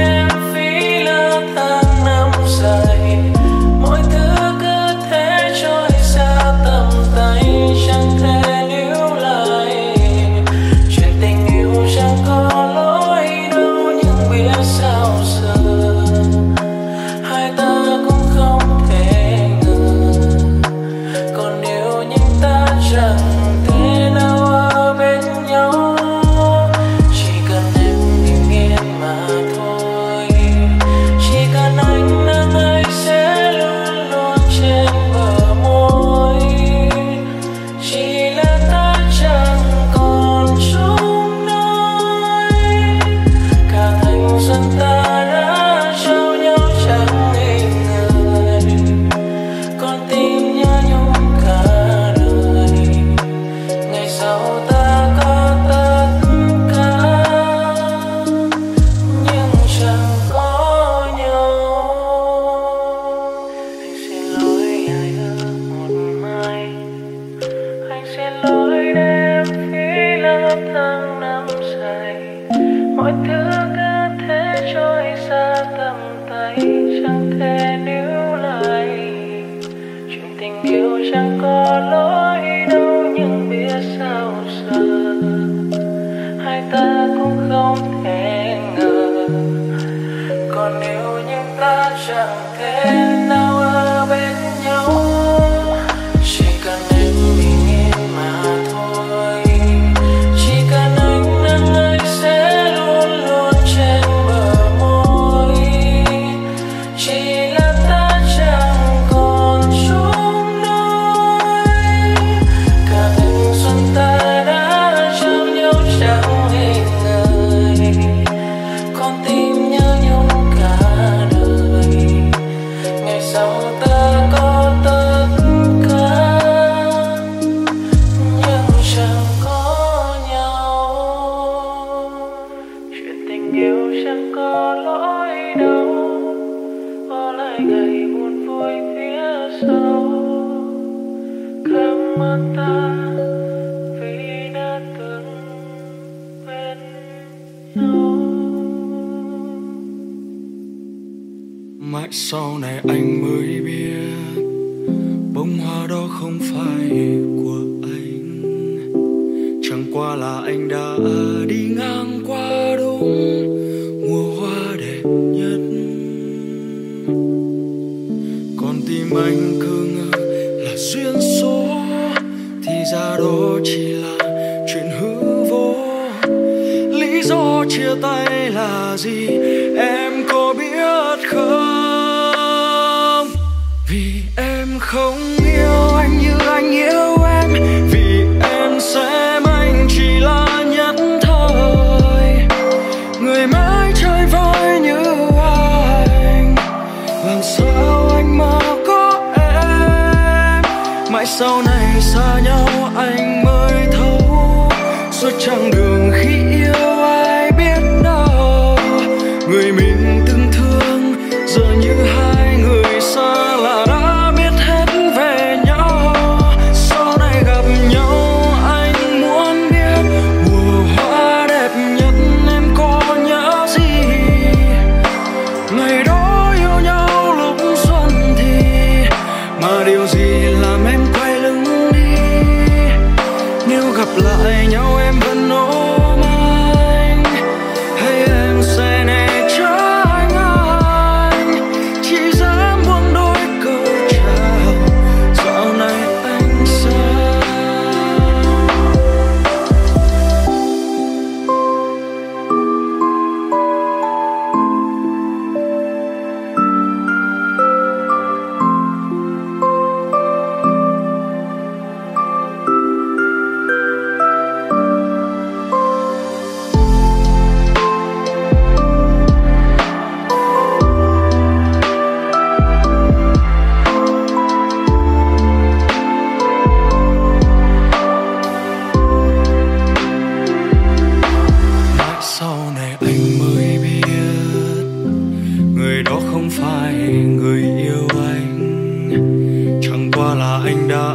không phải người yêu anh, chẳng qua là anh đã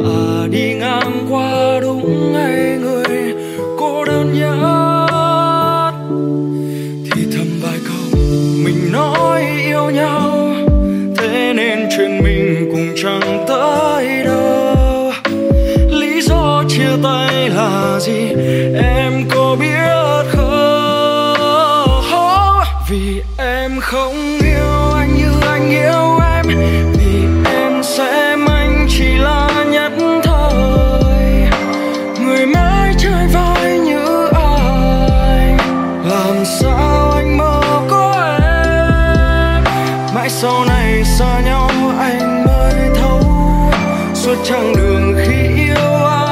đi ngang qua đúng ngày người cô đơn nhất. Thì thầm vài câu mình nói yêu nhau, thế nên chuyện mình cũng chẳng tới đâu. Lý do chia tay là gì em có biết không? Vì em không yêu anh như anh yêu em, vì em xem anh chỉ là nhất thời, người mãi chơi vơi như anh. Làm sao anh mơ có em, mãi sau này xa nhau anh mới thấu suốt chặng đường khi yêu anh.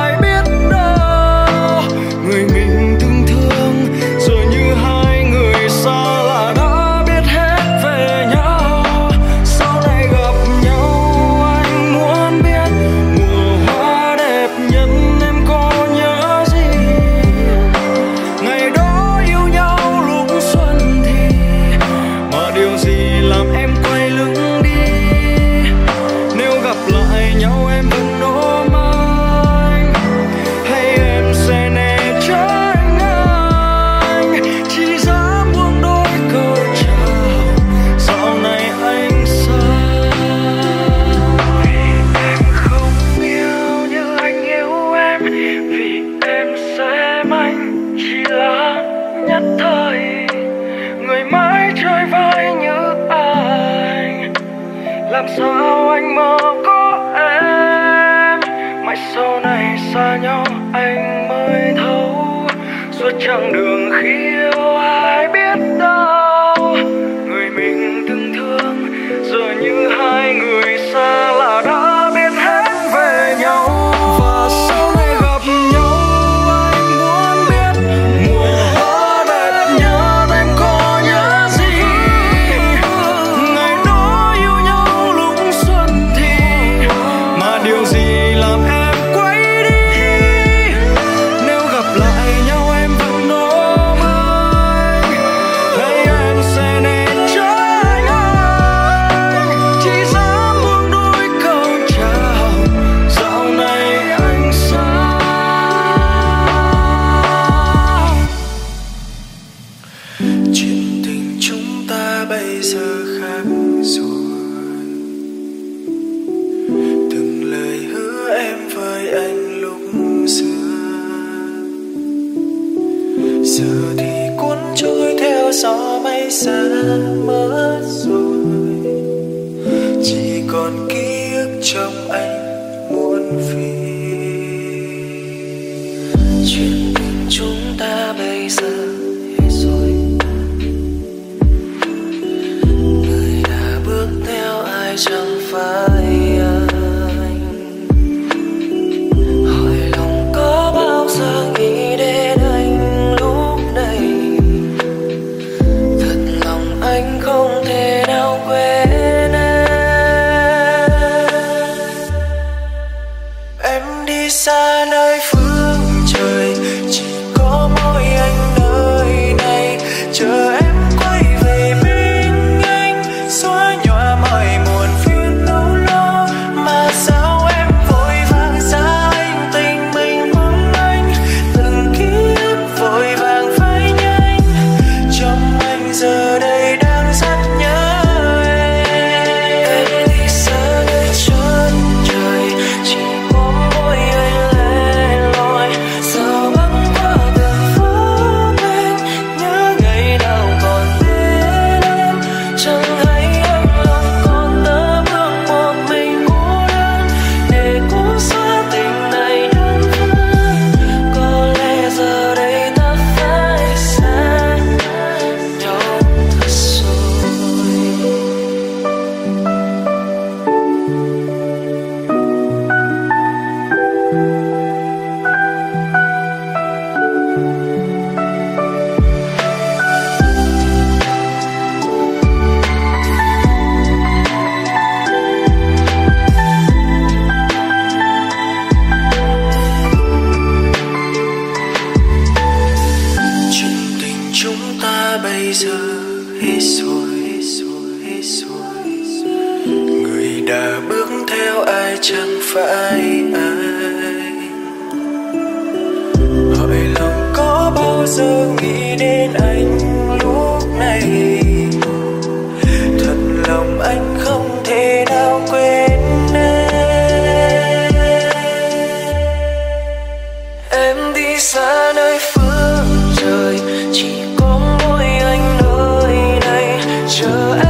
Chặng đường khi yêu ai biết đâu, người mình từng thương giờ như hai người xa lạ đã biết hết về nhau. Và sau này gặp nhau anh muốn biết mùa hoa đẹp nhớ em có nhớ gì. Ngày đó yêu nhau lúc xuân thì mà điều gì làm em không thể nào quên em. đã bước theo ai chẳng phải ai. Hỏi lòng có bao giờ nghĩ đến anh lúc này, thật lòng anh không thể nào quên em. Em đi xa nơi phương trời, chỉ có mỗi anh nơi này chờ em.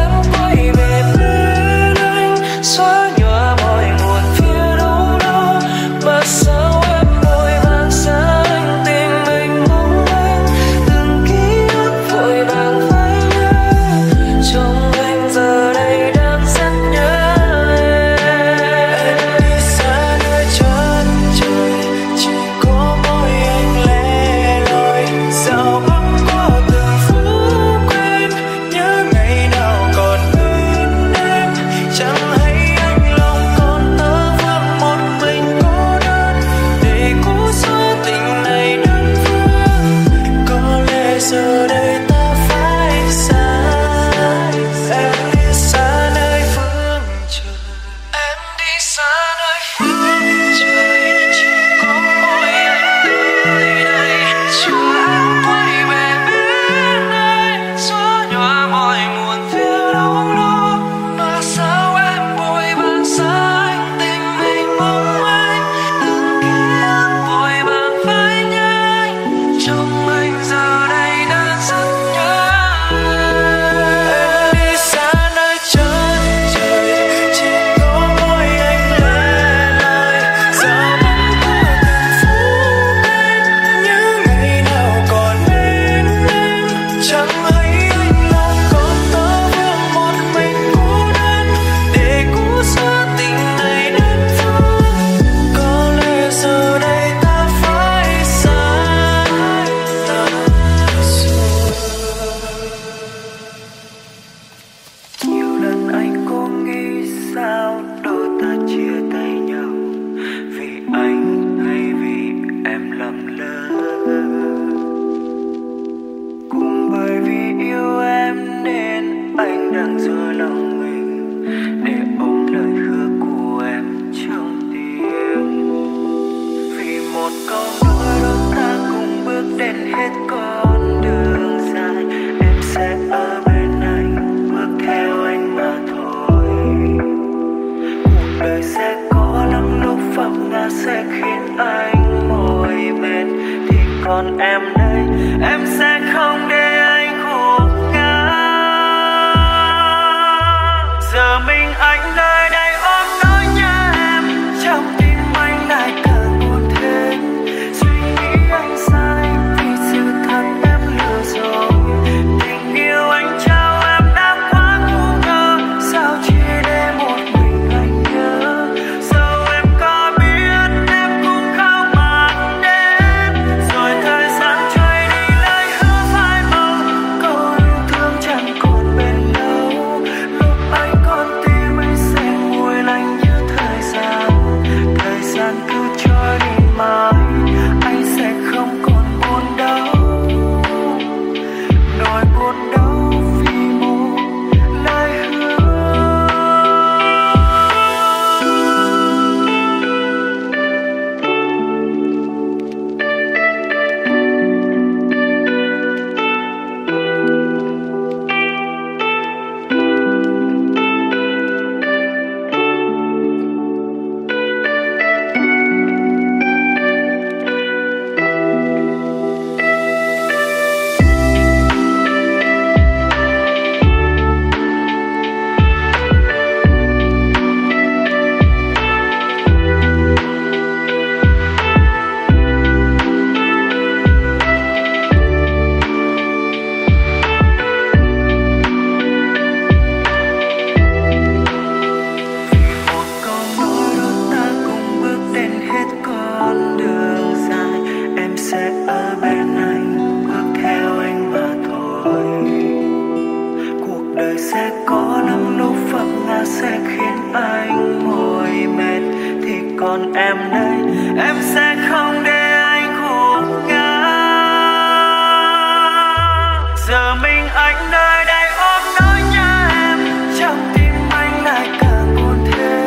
Nơi đây ôm nỗi nhớ em, trong tim anh lại càng buồn thêm.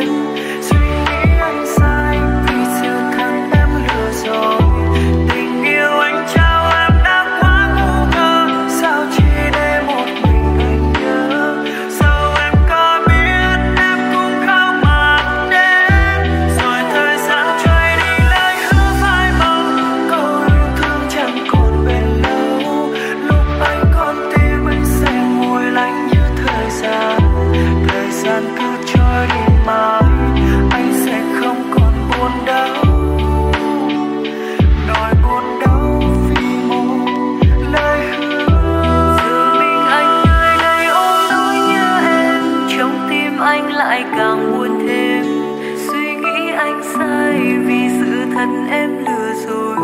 anh lại càng buồn thêm, suy nghĩ anh sai vì sự thật em lừa rồi.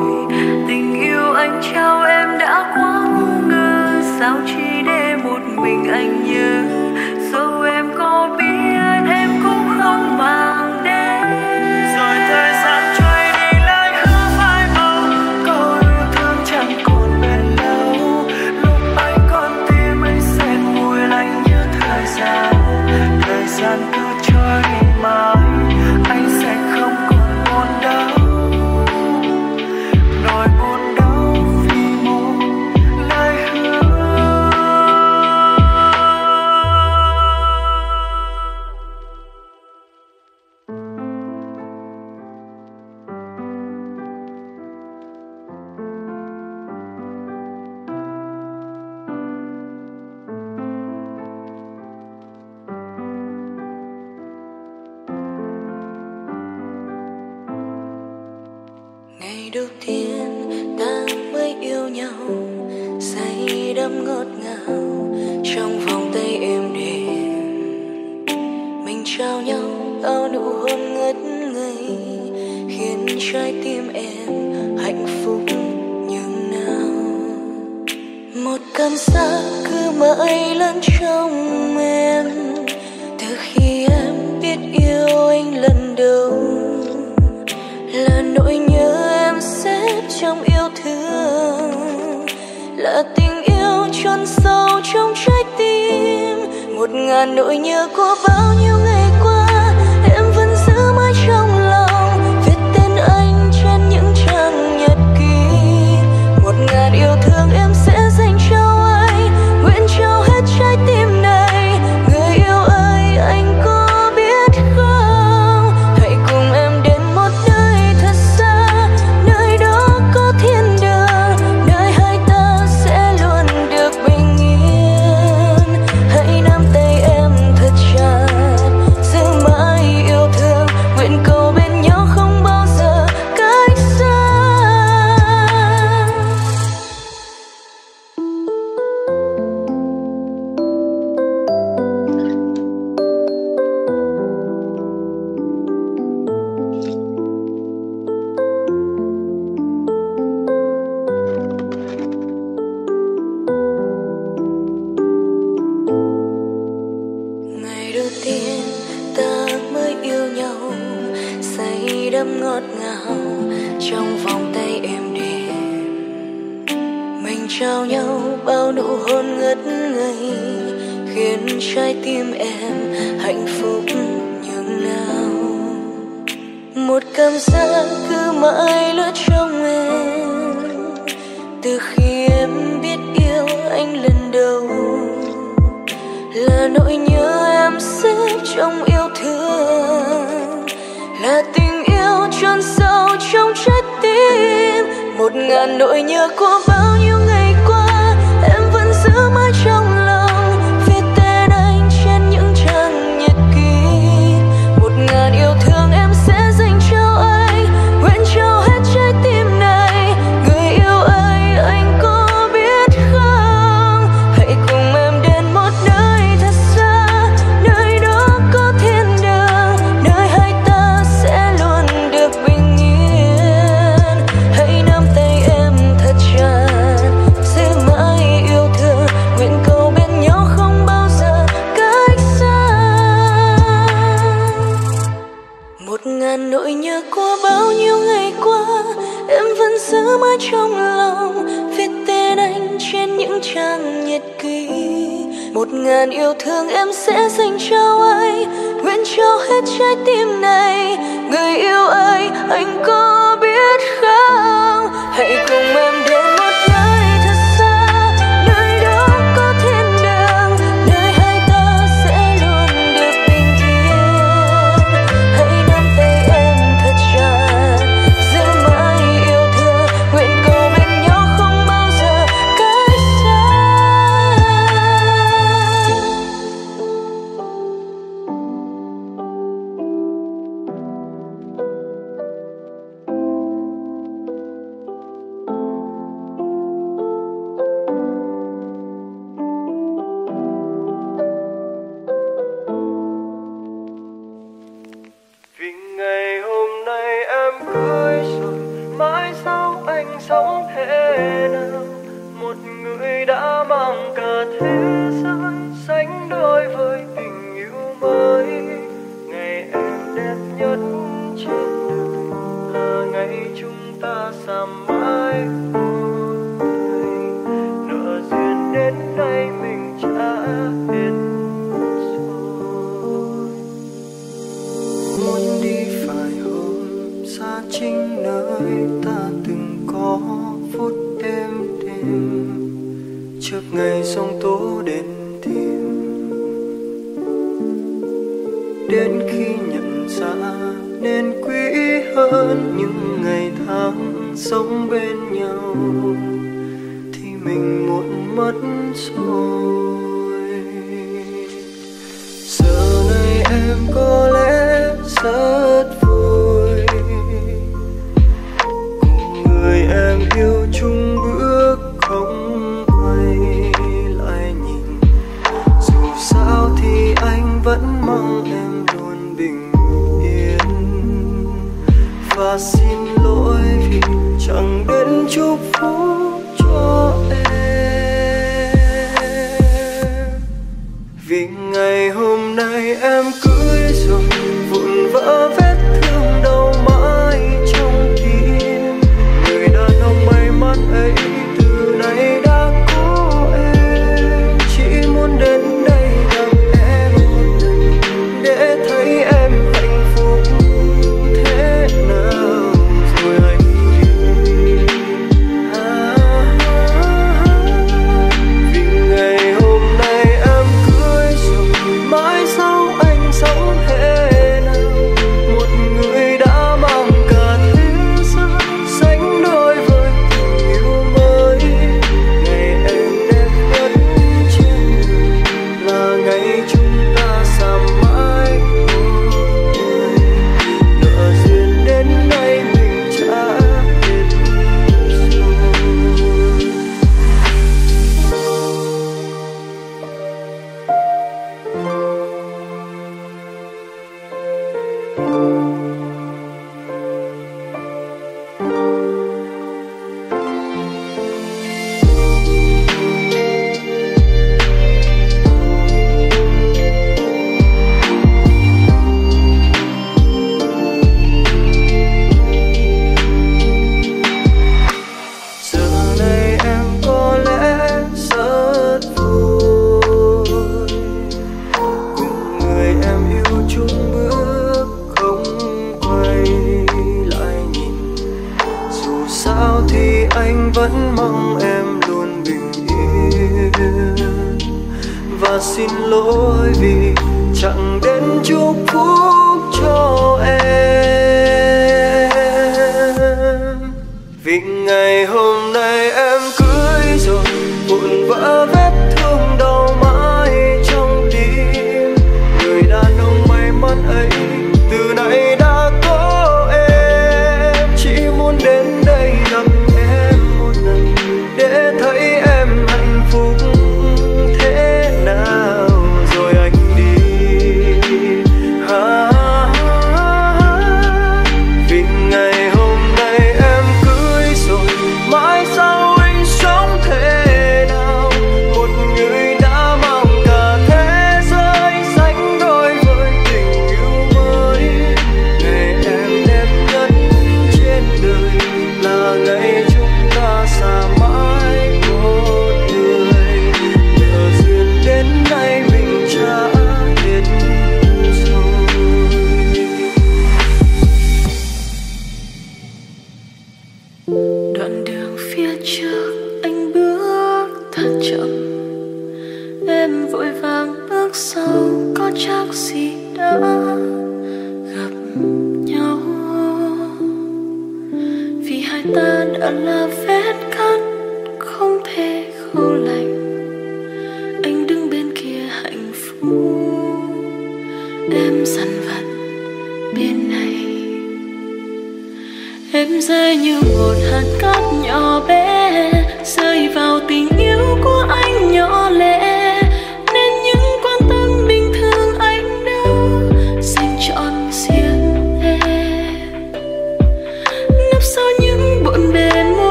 Tình yêu anh trao em đã quá ngu ngơ, sao chỉ để một mình anh nhớ. Dẫu em có biết em cũng không mang đến, rồi thời gian trôi đi lại hứa phai màu, câu yêu thương chẳng còn bền lâu. Lúc anh con tim anh sẽ mùi lạnh như thời gian, thời gian cứ trôi đi mãi, anh sẽ không còn buồn đâu. chính nơi ta từng có phút êm đềm trước ngày giông tố đến tim. Đến khi nhận ra nên quý hơn những ngày tháng sống bên nhau thì mình muốn mất rồi. Giờ này em có lẽ rất vui, cùng người em yêu chung bước không quay lại nhìn. Dù sao thì anh vẫn mong em luôn bình yên, và xin lỗi vì chẳng đến chúc phúc cho em. Vì ngày hôm nay em cưới rồi, vụn vỡ vết thương đau mãi trong tim. Người đàn ông may mắn ấy từ nay đã có em, chỉ muốn đến đây gặp em một lần để thấy em hạnh phúc thế nào rồi anh yêu. À, vì ngày hôm nay em cưới rồi, mãi sau anh sống thế. Hãy subscribe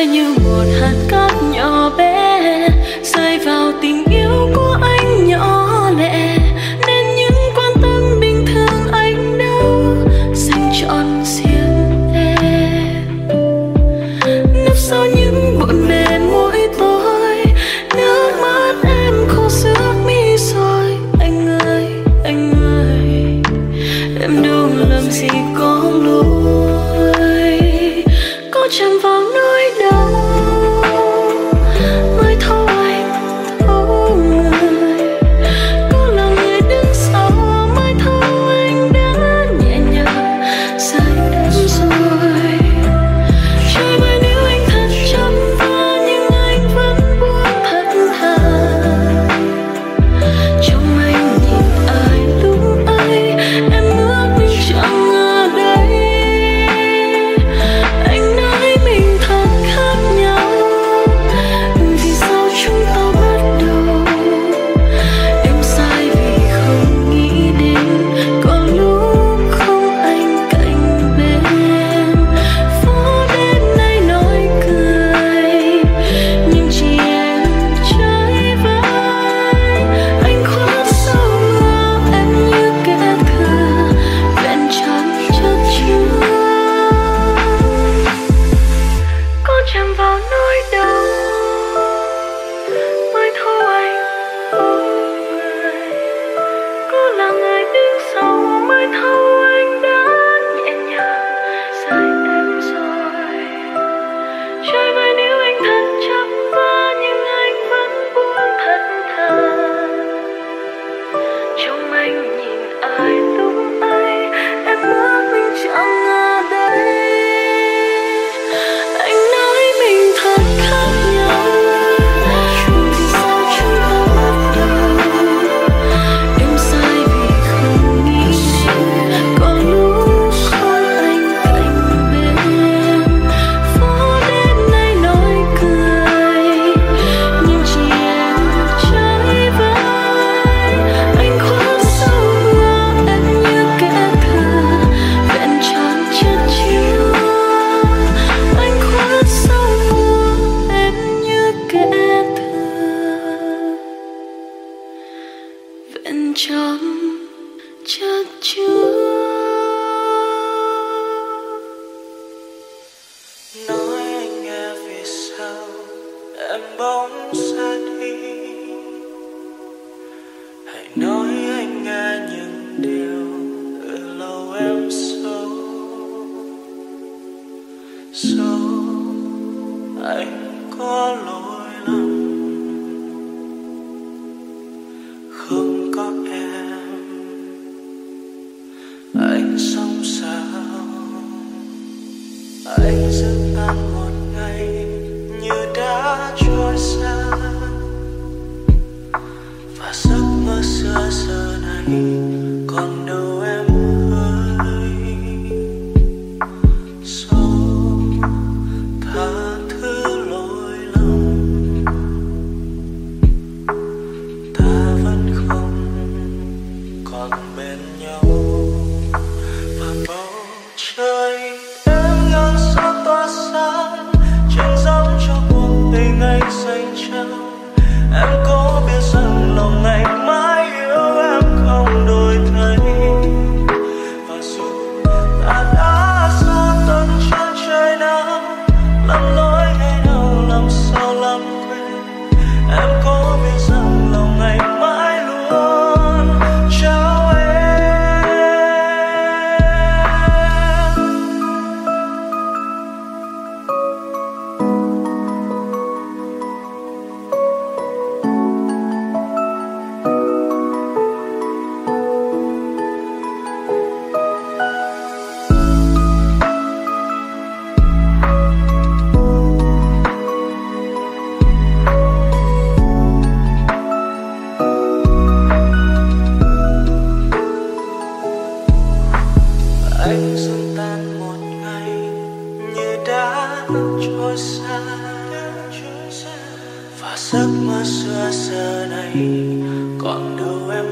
sẽ như một hạt cát nhỏ bé rơi vào tình yêu của anh nhỏ lẻ, nên những quan tâm bình thường anh đâu dành trọn riêng em. Nấp sau những bộn bề mỗi tối, nước mắt em khô sướt mi rồi. Anh ơi, anh ơi, em đâu làm gì có lỗi, có chạm vào nơi đâu.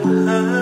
Lòng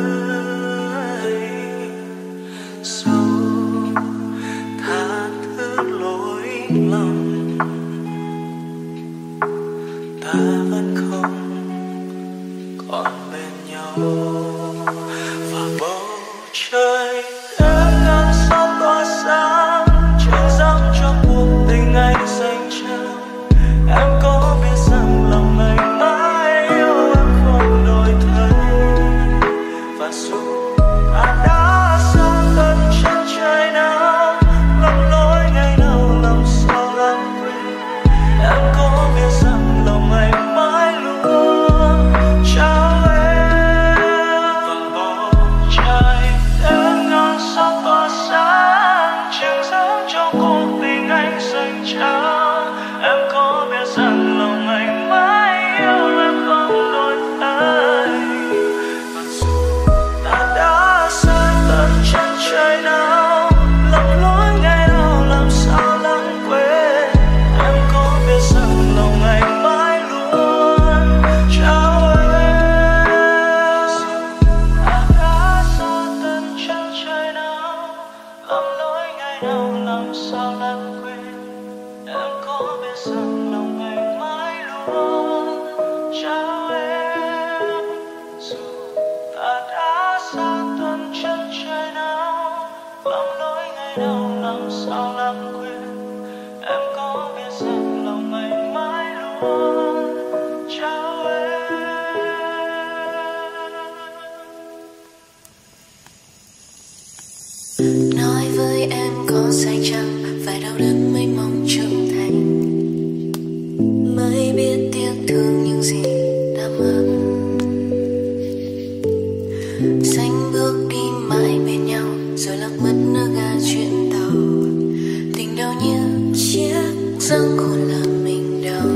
lãng quên. Em có biết rằng lòng anh mãi luôn trao em, dù ta đã xa tuần chân trời nào, mong nỗi ngày đầu làm sao lãng quên. Em có biết rằng lòng anh mãi luôn trao em. Nói với em có sai chăng? Phải đau đớn mới mong trưởng thành, mới biết tiếc thương những gì đã mất. Xanh bước đi mãi bên nhau, rồi lạc mất nước ga chuyện tàu. Tình đau như chiếc răng khổ làm mình đau.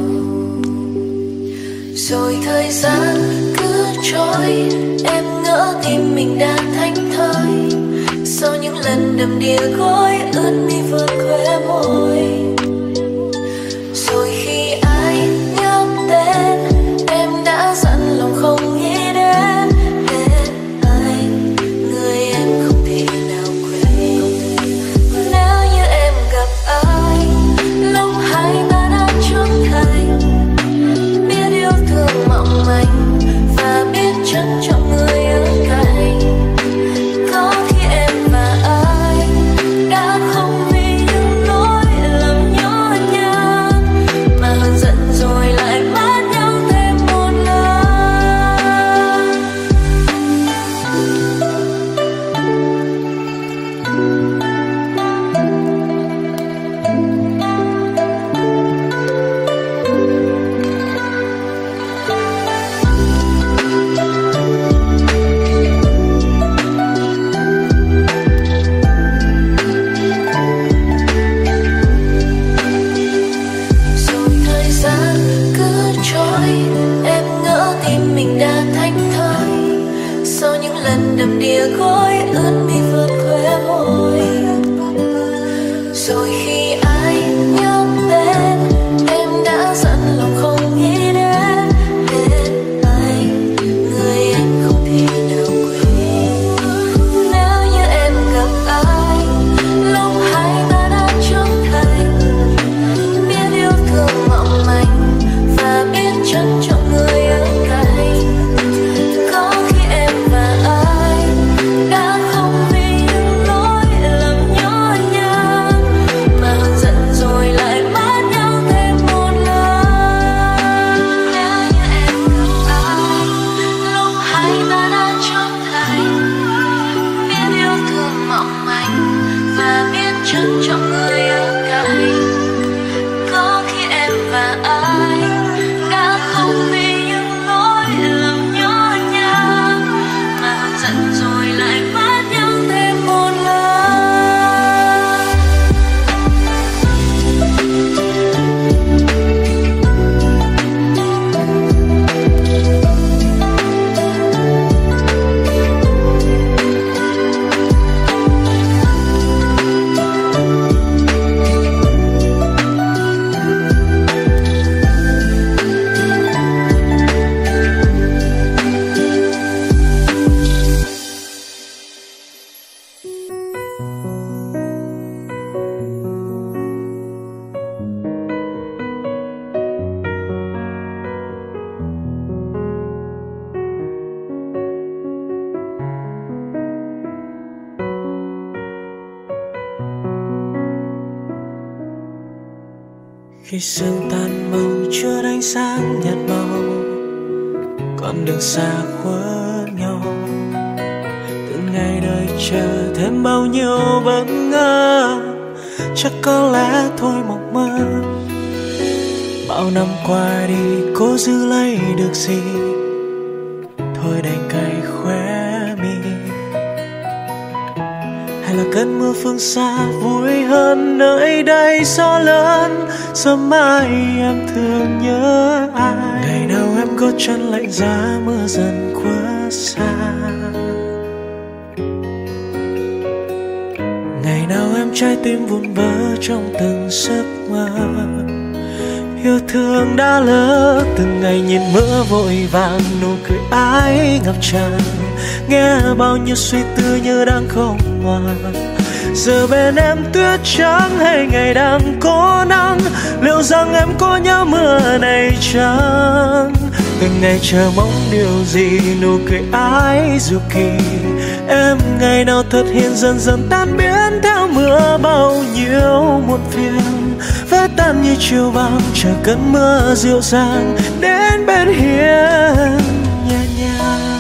Rồi thời gian cứ trôi, em ngỡ tim mình đã thánh thơi. Sau những lần đầm đìa gối ướt mi vương khóe môi, rồi khi ai nhắc tên em đã dặn lòng không nghĩ đến hết ai, người em không thể nào quên. Nếu như em gặp ai lòng hai ta đã trưởng thành, biết yêu thương mong manh và biết trân trọng người ở cạnh. Khi sương tan màu chưa đánh sáng nhạt màu, con đường xa khuất nhau. Từng ngày đợi chờ thêm bao nhiêu bất ngờ, chắc có lẽ thôi mộng mơ. Bao năm qua đi cố giữ lấy được gì, thôi đành cay khóe mi. Hay là cơn mưa phương xa vui hơn nơi đây gió lớn. Giờ mai em thường nhớ ai, ngày nào em gót chân lạnh giá mưa dần quá xa. Ngày nào em trái tim vụn vỡ trong từng giấc mơ. Yêu thương đã lỡ, từng ngày nhìn mưa vội vàng nụ cười ái ngập tràn. Nghe bao nhiêu suy tư như đang không ngoan, giờ bên em tuyết trắng hay ngày đang có nắng, liệu rằng em có nhớ mưa này chăng? Từng ngày chờ mong điều gì, nụ cười ái dù kỳ em ngày nào thật hiền, dần dần tan biến theo mưa. Bao nhiêu muộn phiền vỡ tan như chiều vàng, chờ cơn mưa dịu dàng đến bên hiền nhẹ nhàng.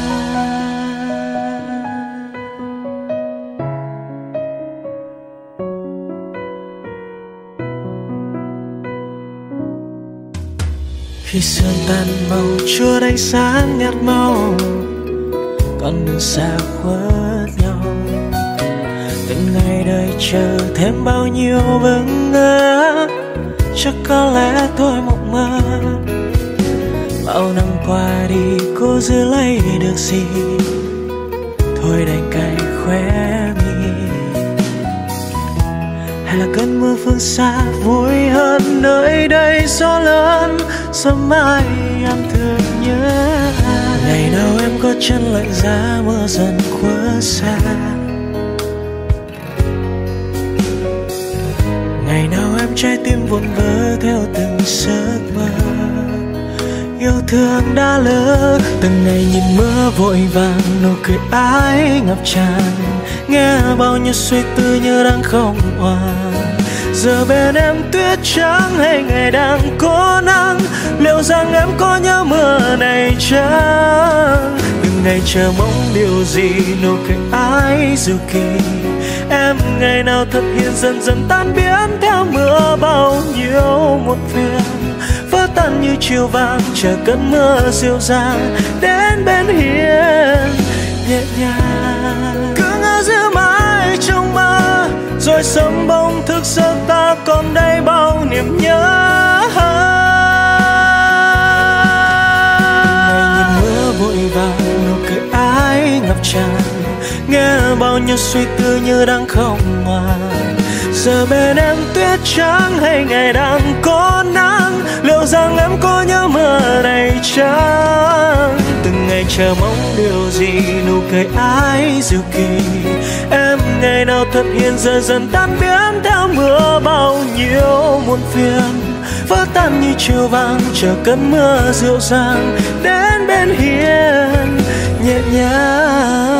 Khi sương tan màu chưa đánh sáng nhạt màu, con đường xa khuất nhau. Từng ngày đợi chờ thêm bao nhiêu vâng ngỡ, chắc có lẽ tôi mộng mơ. Bao năm qua đi cô giữ lấy được gì, thôi đành cay khóe mi. Hay là cơn mưa phương xa vui hơn nơi đây, gió lớn sớm mai em thương nhớ. Ngày nào em có chân lạnh giá, mưa dần khuất xa. Ngày nào em trái tim vụn vỡ theo từng giấc mơ, yêu thương đã lỡ. Từng ngày nhìn mưa vội vàng, nụ cười ái ngập tràn, nghe bao nhiêu suy tư như đang không hoàn. Giờ bên em tuyết trắng hay ngày đang có nắng, liệu rằng em có nhớ mưa này chăng? Từng ngày chờ mong điều gì, nụ cười ái dù kỳ em ngày nào thật hiền, dần dần tan biến theo mưa. Bao nhiêu muộn phiền vỡ tan như chiều vàng, chờ cơn mưa dịu dàng đến bên hiền nhẹ nhàng. Cứ ngỡ giữa mãi trong mơ, rồi sớm bỗng thức giấc ta còn đây bao niềm nhớ. Ngày nhìn mưa vội vàng, nụ cười ái ngập tràn, nghe bao nhiêu suy tư như đang không hoàn. Giờ bên em tuyết trắng hay ngày đang có nắng, liệu rằng em có nhớ mưa này chăng? Từng ngày chờ mong điều gì, nụ cười ái dịu kỳ em ngày nào thật hiền, giờ dần tan biến theo mưa. Bao nhiêu muôn phiền vỡ tan như chiều vàng, chờ cơn mưa dịu dàng đến bên hiền nhẹ nhàng.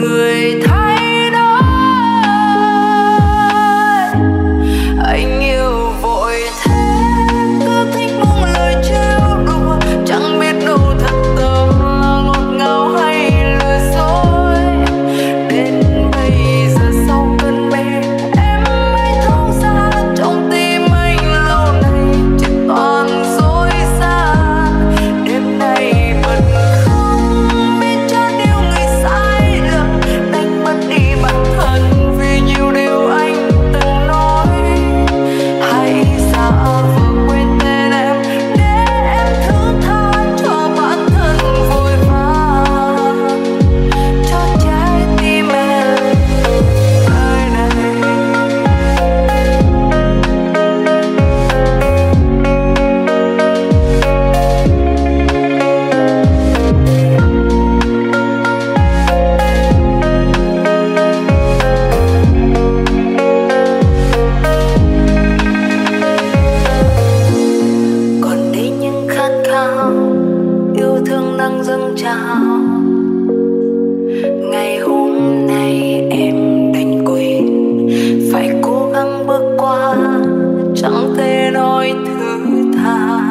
Người thấy đó anh yêu thương đang dâng trào. Ngày hôm nay em đành quên, phải cố gắng bước qua, chẳng thể nói thứ tha.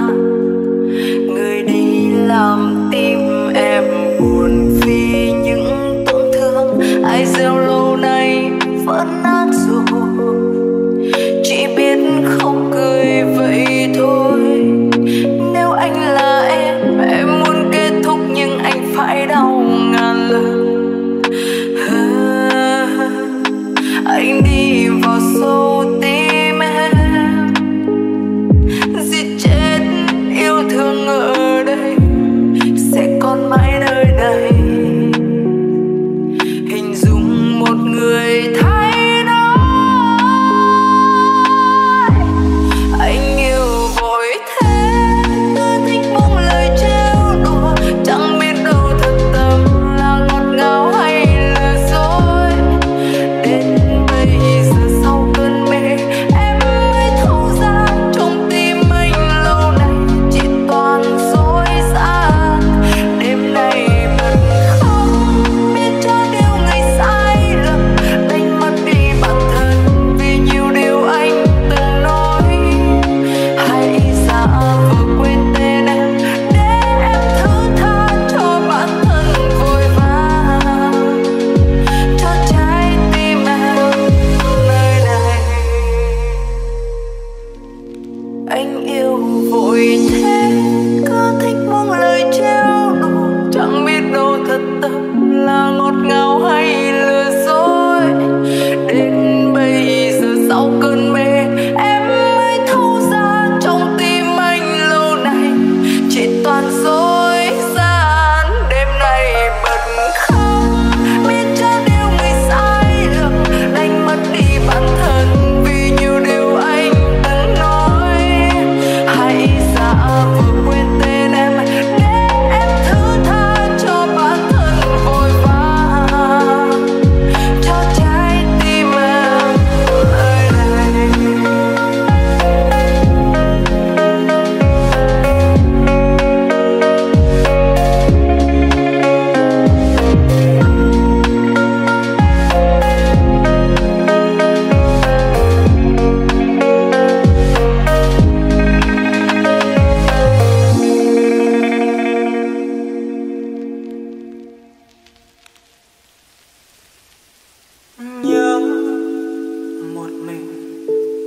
Người đi làm tim em buồn vì những tổn thương ai gieo lâu nay vỡ nát rồi. Chỉ biết không cười vậy thôi. Nếu anh là em, em muốn kết thúc nhưng anh phải đau ngàn lần. À, anh đi vào sâu tim em, giết chết yêu thương ở đây, sẽ còn mãi nơi đây. Hình dung một người thay.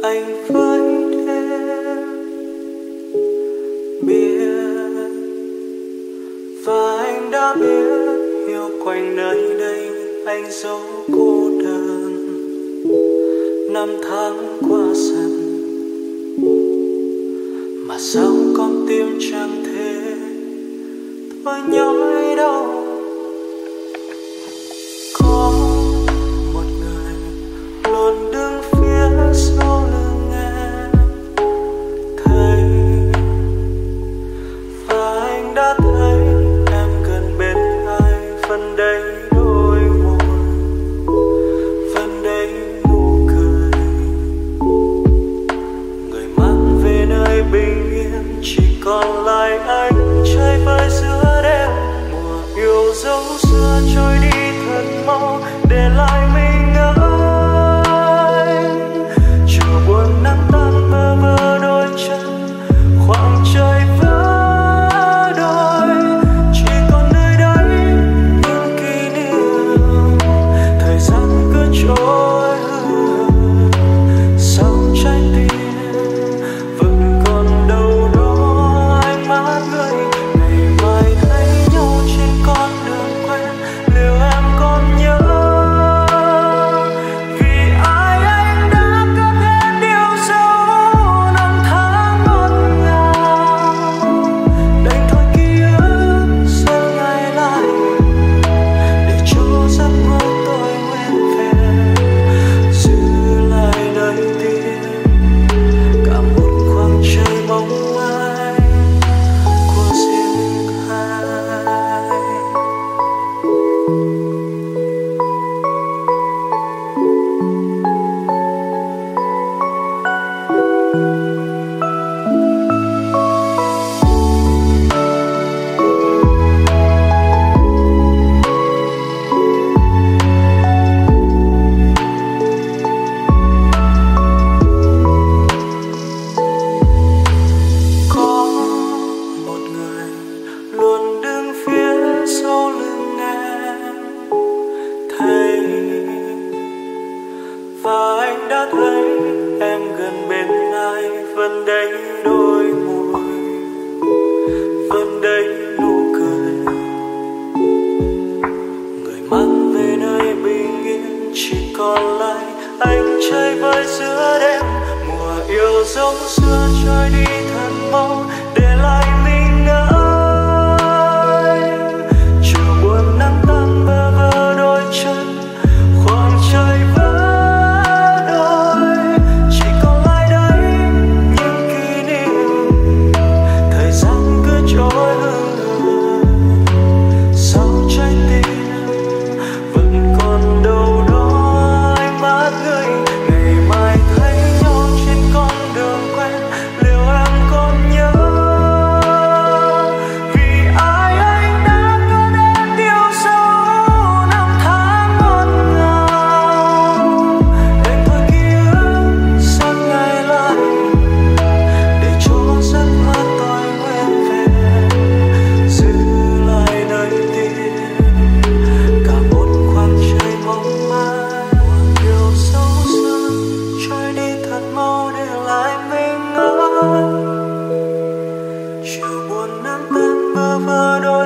Hãy subscribe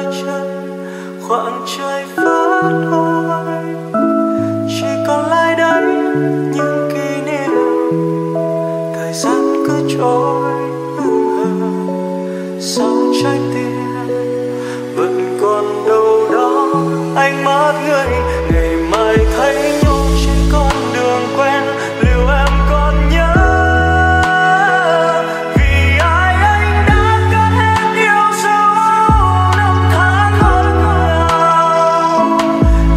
chân khoảng trời phá thôi, chỉ còn lại đây những kỷ niệm, thời gian cứ trôi hững hờ sau trái tim vẫn còn đâu đó ánh mắt người. Ngày mai thấy nhau trên con đường quen, liệu em còn nhớ vì ai anh đã cất hết yêu dấu năm tháng hôn nhau,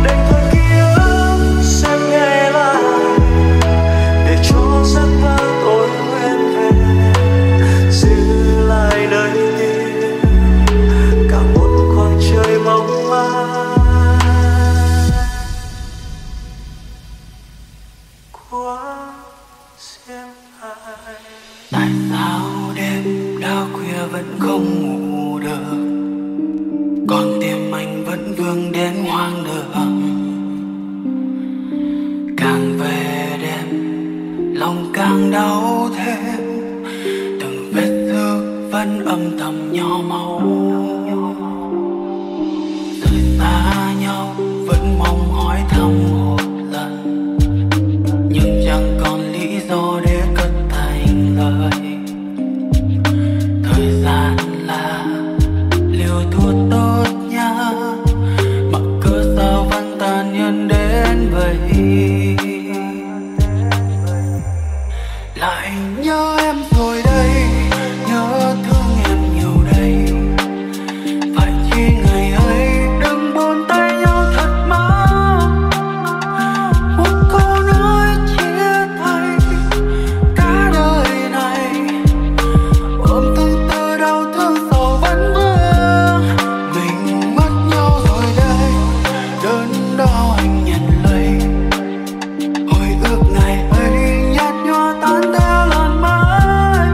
đành thôi ký ức sẽ nghe lại để cho giấc mơ tôi nguyên vẹn, giữ lại đời tim cả một khoảng trời mong manh của riêng ai. Tại sao đêm đã khuya vẫn không ngủ được, còn tim anh vẫn vương đến hoang đường. Càng về đêm lòng càng đau thêm, từng vết thương vẫn âm thầm nhỏ máu. Thời xa nhau vẫn mong hỏi thăm một lần, nhưng chẳng còn lý do để cất thành lời. Thời gian là liều thuốc tốt nhá, mà cứ sao vẫn tàn nhẫn đến vậy. Lại nhớ em rồi đây, nhớ thương em nhiều đây, phải chi ngày ấy đừng buông tay nhau thật má. Một câu nói chia tay cả đời này, ôm tương tư đau thương sầu vẫn vương. Mình mất nhau rồi đây, đớn đau anh nhận lấy, hồi ước ngày ấy nhạt nhòa tan theo làn mây.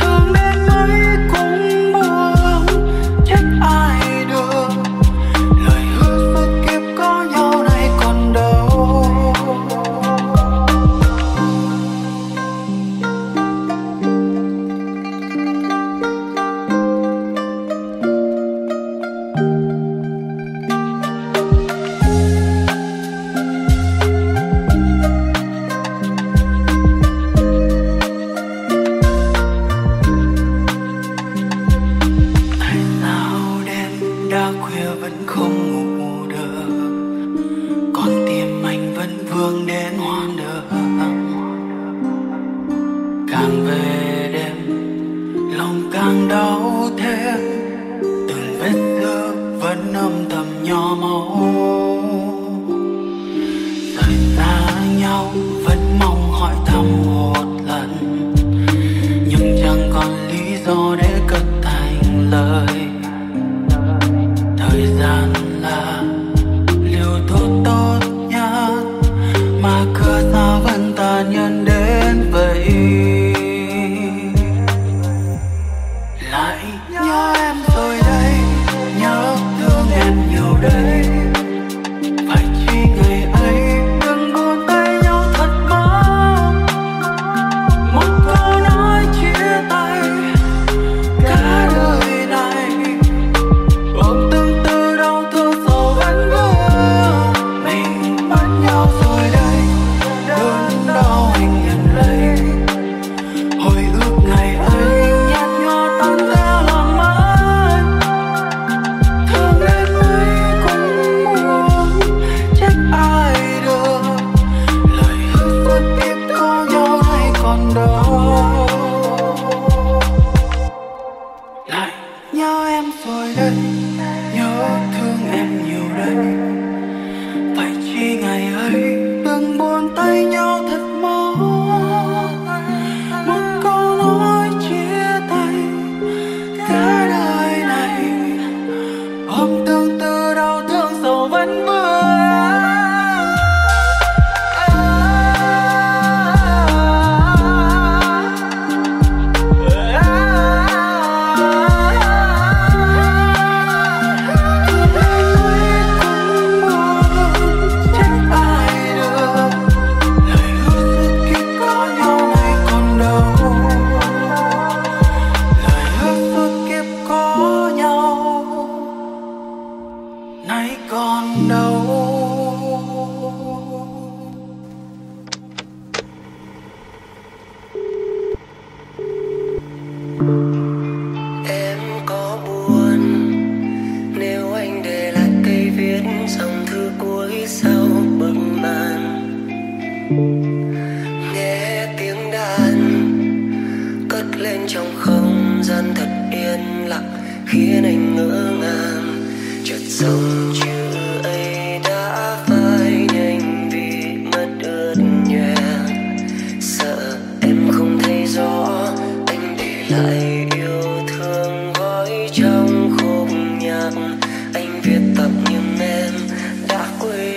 Thương đến mấy cũng buồn, trách ai được, lời hứa suốt kiếp có nhau này còn đâu. Tại sao đêm đã khuya vẫn không ngủ được, con tim anh vẫn vương đến hoang đường. Càng về đêm lòng càng đau thêm, từng vết thương vẫn âm thầm nhỏ máu. Thời xa nhau vẫn mong hỏi thăm một lần, nhưng chẳng còn lý do để cất thành lời. Thời gian là liều thuốc tốt nhất, mà cửa sao vẫn tàn nhẫn đến vậy. Lại nhớ em rồi đây, nhớ thương em nhiều đây, phải chi ngày ấy đừng buông tay nhau thật má. Một câu nói chia tay gian thật yên lặng khiến anh ngỡ ngàng. Chợt dòng chữ ấy đã phai nhanh vì mất ướt nhòe. Sợ em không thấy rõ anh để lại yêu thương gói trong khúc nhạc. Anh viết tập nhưng em đã quên.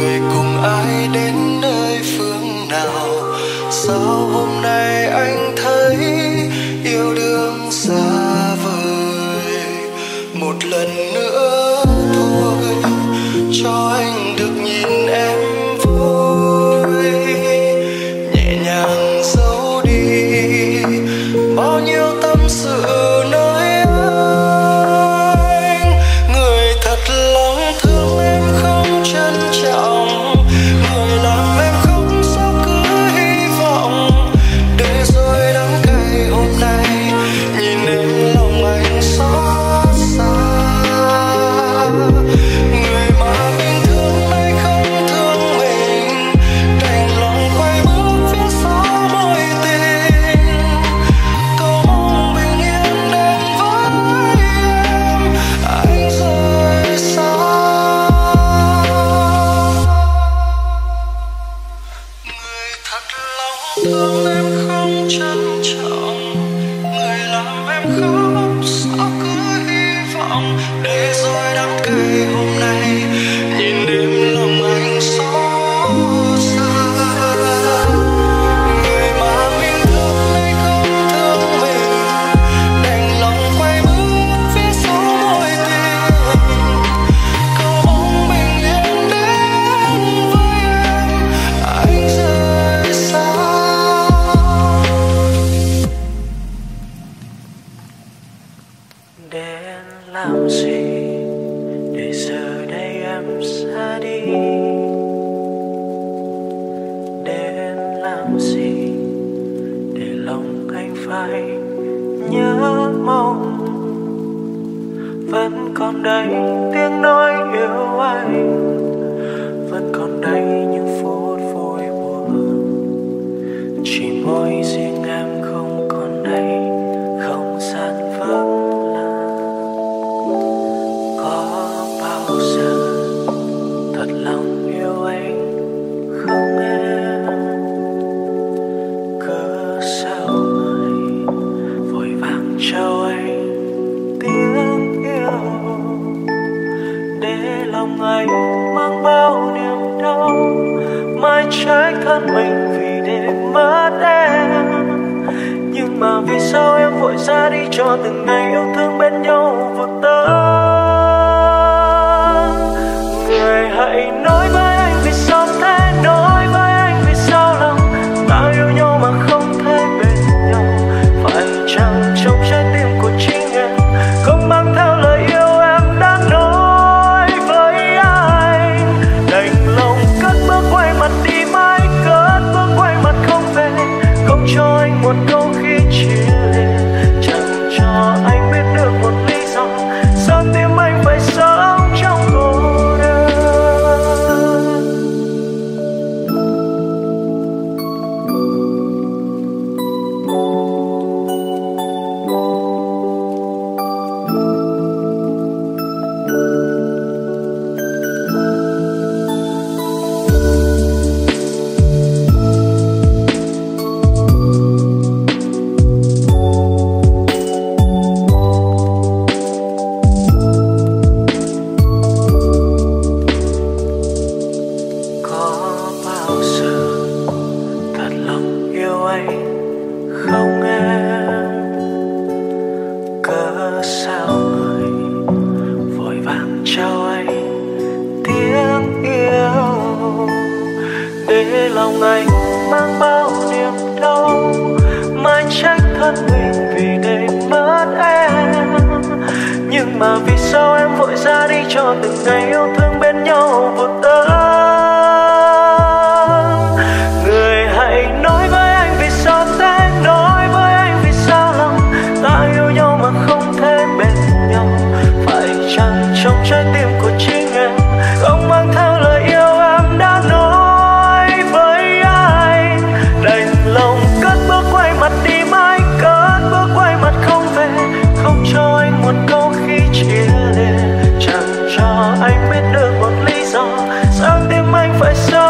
người cùng ai đến nơi phương nào? Sao hôm nay anh thấy yêu đương xa vời? Một lần nữa thôi cho anh được nhìn em vui, nhẹ nhàng giấu đi bao nhiêu tâm sự nơi anh. Người thật lòng thương em không trân trọng, người làm em không sao cứ hy vọng. Để rồi đắng cay hôm nay nhìn em lòng anh xót xa. Người mà mình thương nay không thương mình, đành lòng quay bước phía sau mối tình. Cầu mong bình yên đến với em, anh rời xa. Người thật lòng thương em không trân trọng, người làm em khóc sao cứ hy vọng. Để rồi đắng cay hôm nay nhìn đêm lòng anh xót xa. Người mà mình thương nay không thương mình, đành lòng quay bước phía sau mối tình. Cầu mong bình yên đến với em, anh rời xa. Để làm gì để giờ đây em xa đi? Để làm gì để lòng anh phải nhớ mong? Vẫn còn đây tiếng nói yêu anh, vẫn còn đây những phút vui buồn. Chỉ mỗi riêng em không còn đây, không gian vắng lặng. Có bao giờ thật lòng yêu anh không em? Cớ sao người vội vàng trao anh tiếng yêu, để lòng anh mang bao niềm đau, mãi trách thân mình vì để mất em. Nhưng mà vì sao em vội ra đi cho từng ngày yêu thương bên nhau vụt tan? Người hãy nói với anh vì sao thế, nói với anh vì sao lòng ta yêu nhau mà không thể bên nhau. Phải chăng trong trái tim của chính em không mang theo lời yêu em đã nói với anh? Đành lòng cất bước quay mặt đi mãi, cất bước quay mặt không về, không cho anh một câu khi chia lìa, chẳng cho anh biết được một lý do sao tim anh phải sống trong cô đơn. Có bao giờ thật lòng yêu anh không em? Cớ sao người vội vàng trao anh tiếng yêu, để lòng anh mang bao niềm đau, mãi trách thân mình vì để mất em. Nhưng mà vì sao em vội ra đi cho từng ngày yêu thương bên nhau vụt tan? Người hãy nói với anh vì sao thế, nói với anh vì sao lòng ta yêu nhau mà không thể bên nhau. Phải chăng trong trái tim của chính em không mang theo lời yêu em đã nói với anh? Đành lòng cất bước quay mặt đi mãi, cất bước quay mặt không về, không cho anh một câu khi chia lìa, chẳng cho anh biết được một lý do sao tim anh phải sống